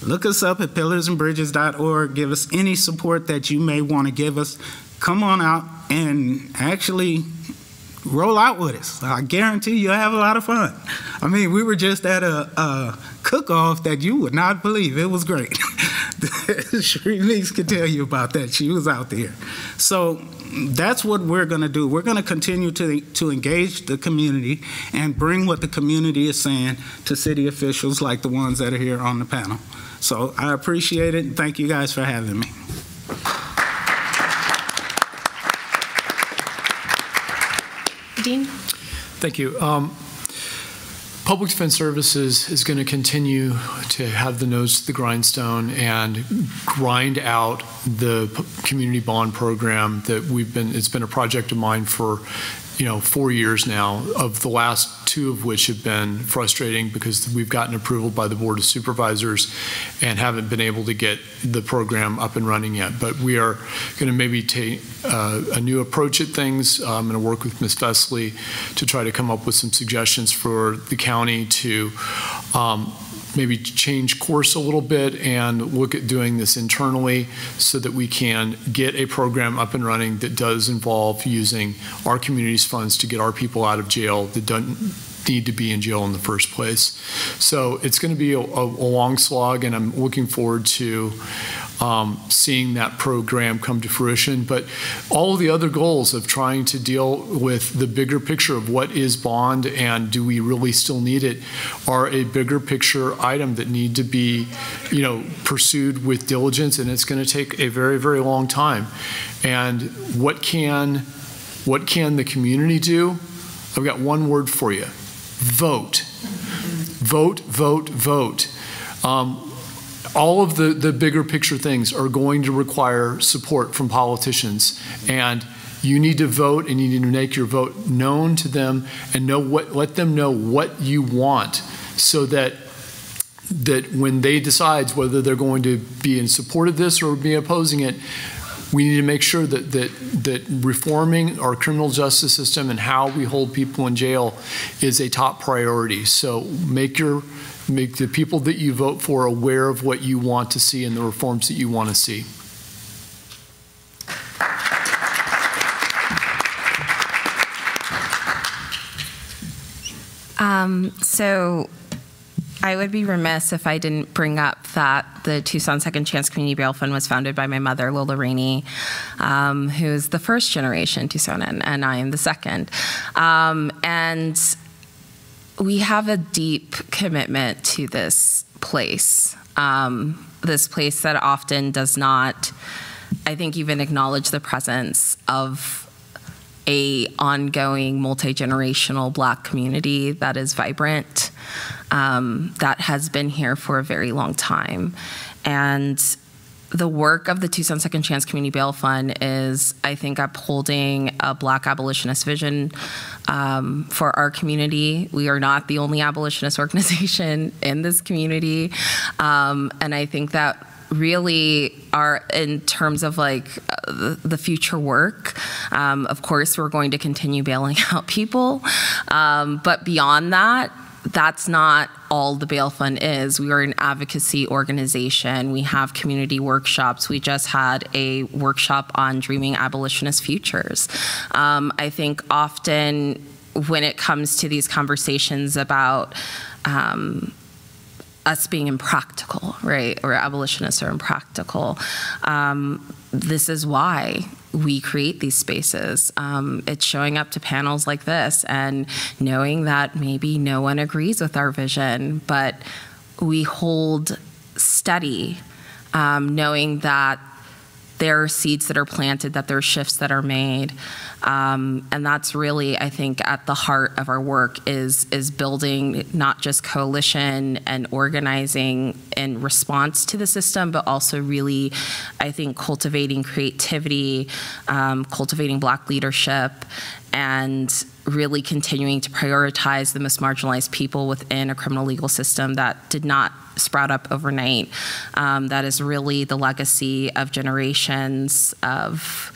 look us up at pillarsandbridges.org. Give us any support that you may want to give us. Come on out and actually roll out with us. I guarantee you'll have a lot of fun. I mean, we were just at a cook-off that you would not believe. It was great. Sheree Meeks could tell you about that. She was out there. So that's what we're going to do. We're going to continue to engage the community and bring what the community is saying to city officials like the ones that are here on the panel. So I appreciate it, and thank you guys for having me. Dean? Thank you. Public Defense Services is going to continue to have the nose to the grindstone and grind out the community bond program that we've been, it's been a project of mine for, 4 years now, of the last 2 of which have been frustrating because we've gotten approval by the Board of Supervisors and haven't been able to get the program up and running yet. But we are going to maybe take a new approach at things. I'm going to work with Ms. Vesley to try to come up with some suggestions for the county to maybe change course a little bit and look at doing this internally so that we can get a program up and running that does involve using our community's funds to get our people out of jail that don't need to be in jail in the first place. So it's going to be a long slog, and I'm looking forward to seeing that program come to fruition. But all the other goals of trying to deal with the bigger picture of what is bond and do we really still need it are a bigger picture item that need to be, pursued with diligence, and it's going to take a very, very long time. And what can the community do? I've got one word for you. Vote. Vote, vote, vote. All of the bigger picture things are going to require support from politicians, and you need to vote, and you need to make your vote known to them and let them know what you want so that when they decide whether they're going to be in support of this or be opposing it, We need to make sure that reforming our criminal justice system and how we hold people in jail is a top priority. So make the people that you vote for aware of what you want to see and the reforms that you want to see. So I would be remiss if I didn't bring up that the Tucson Second Chance Community Bail Fund was founded by my mother, Lola Rainey, who is the first generation Tucsonan, and I am the second. And we have a deep commitment to this place that often does not, I think, even acknowledge the presence of an ongoing multi-generational Black community that is vibrant, that has been here for a very long time. And the work of the Tucson Second Chance Community Bail Fund is, I think, upholding a Black abolitionist vision for our community. We are not the only abolitionist organization in this community. And I think that really are, in terms of like the future work, of course we're going to continue bailing out people, but beyond that, that's not all the bail fund is. We are an advocacy organization. We have community workshops. We just had a workshop on dreaming abolitionist futures. I think often when it comes to these conversations about us being impractical, right? Or abolitionists are impractical. This is why we create these spaces. It's showing up to panels like this and knowing that maybe no one agrees with our vision, but we hold steady, knowing that there are seeds that are planted, that there are shifts that are made. And that's really, I think, at the heart of our work is building not just coalition and organizing in response to the system, but also really, I think, cultivating creativity, cultivating Black leadership, and really continuing to prioritize the most marginalized people within a criminal legal system that did not sprout up overnight. That is really the legacy of generations of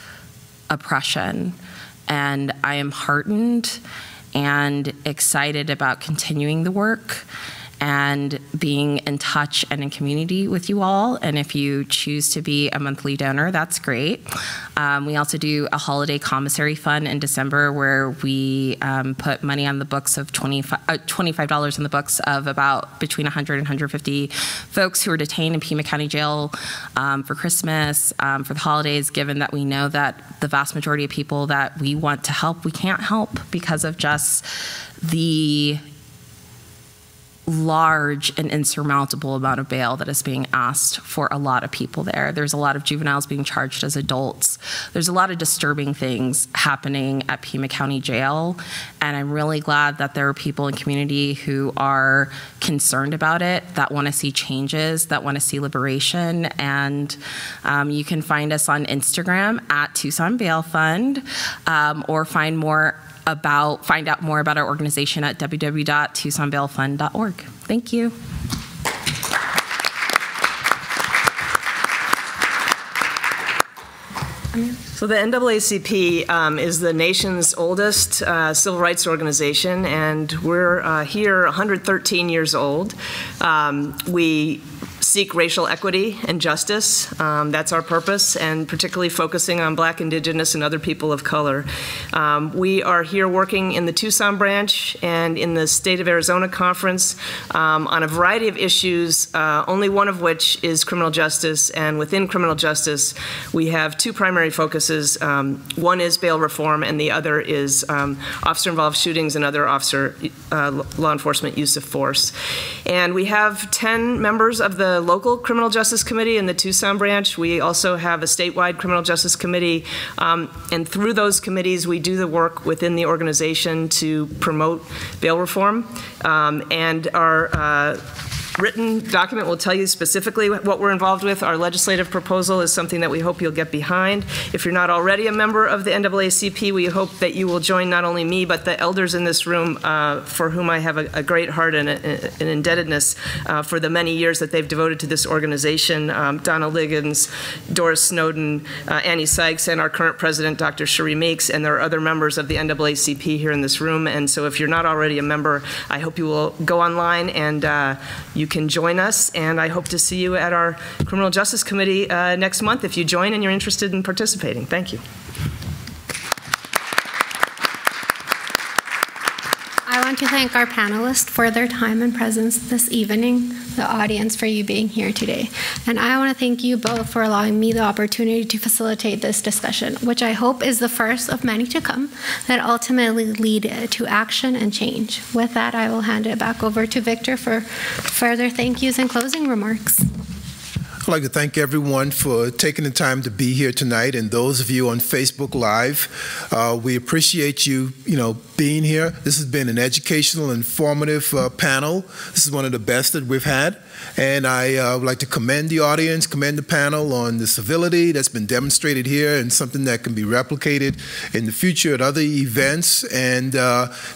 oppression. And I am heartened and excited about continuing the work and being in touch and in community with you all. And if you choose to be a monthly donor, that's great. We also do a holiday commissary fund in December where we put money on the books of $25 on the books of about between 100 and 150 folks who are detained in Pima County Jail for Christmas, for the holidays, given that we know that the vast majority of people that we want to help, we can't help because of just the large and insurmountable amount of bail that is being asked for a lot of people there. There's a lot of juveniles being charged as adults. There's a lot of disturbing things happening at Pima County Jail, and I'm really glad that there are people in community who are concerned about it, that want to see changes, that want to see liberation. And you can find us on Instagram at Tucson Bail Fund, or find out more about our organization at www.tucsonbailfund.org. Thank you. So the NAACP is the nation's oldest civil rights organization, and we're here 113 years old. We seek racial equity and justice. That's our purpose, and particularly focusing on Black, Indigenous, and other people of color. We are here working in the Tucson branch and in the State of Arizona Conference on a variety of issues, only one of which is criminal justice. And within criminal justice, we have two primary focuses. One is bail reform, and the other is officer-involved shootings and other officer law enforcement use of force. And we have 10 members of the local criminal justice committee in the Tucson branch. We also have a statewide criminal justice committee, and through those committees we do the work within the organization to promote bail reform, and our written document will tell you specifically what we're involved with. Our legislative proposal is something that we hope you'll get behind. If you're not already a member of the NAACP, we hope that you will join not only me, but the elders in this room for whom I have a great heart and an indebtedness for the many years that they've devoted to this organization. Donna Liggins, Doris Snowden, Annie Sykes, and our current president, Dr. Sheree Meeks, and there are other members of the NAACP here in this room. And so if you're not already a member, I hope you will go online and you can join us. And I hope to see you at our Criminal Justice Committee next month if you join and you're interested in participating. Thank you. I want to thank our panelists for their time and presence this evening, the audience for you being here today. And I want to thank you both for allowing me the opportunity to facilitate this discussion, which I hope is the first of many to come that ultimately lead to action and change. With that, I will hand it back over to Victor for further thank yous and closing remarks. I'd like to thank everyone for taking the time to be here tonight, and those of you on Facebook Live, we appreciate you, being here. This has been an educational, informative panel. This is one of the best that we've had, and I would like to commend the audience, commend the panel on the civility that's been demonstrated here, and something that can be replicated in the future at other events. And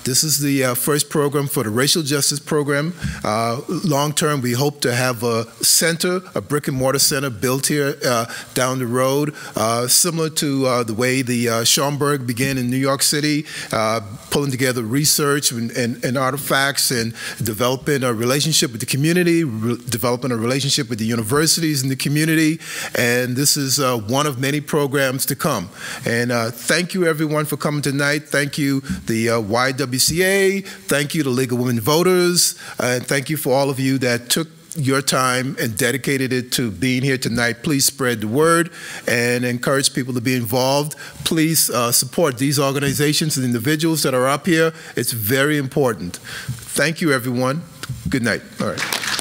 this is the first program for the Racial Justice Program. Long term, we hope to have a center, a brick and mortar center built here down the road, similar to the way the Schomburg began in New York City, pulling together research and artifacts and developing a relationship with the community, developing a relationship with the universities in the community. And this is one of many programs to come. And thank you everyone for coming tonight. Thank you the YWCA, thank you the League of Women Voters, and thank you for all of you that took your time and dedicated it to being here tonight. Please spread the word and encourage people to be involved. Please support these organizations and individuals that are up here. It's very important. Thank you, everyone. Good night. All right.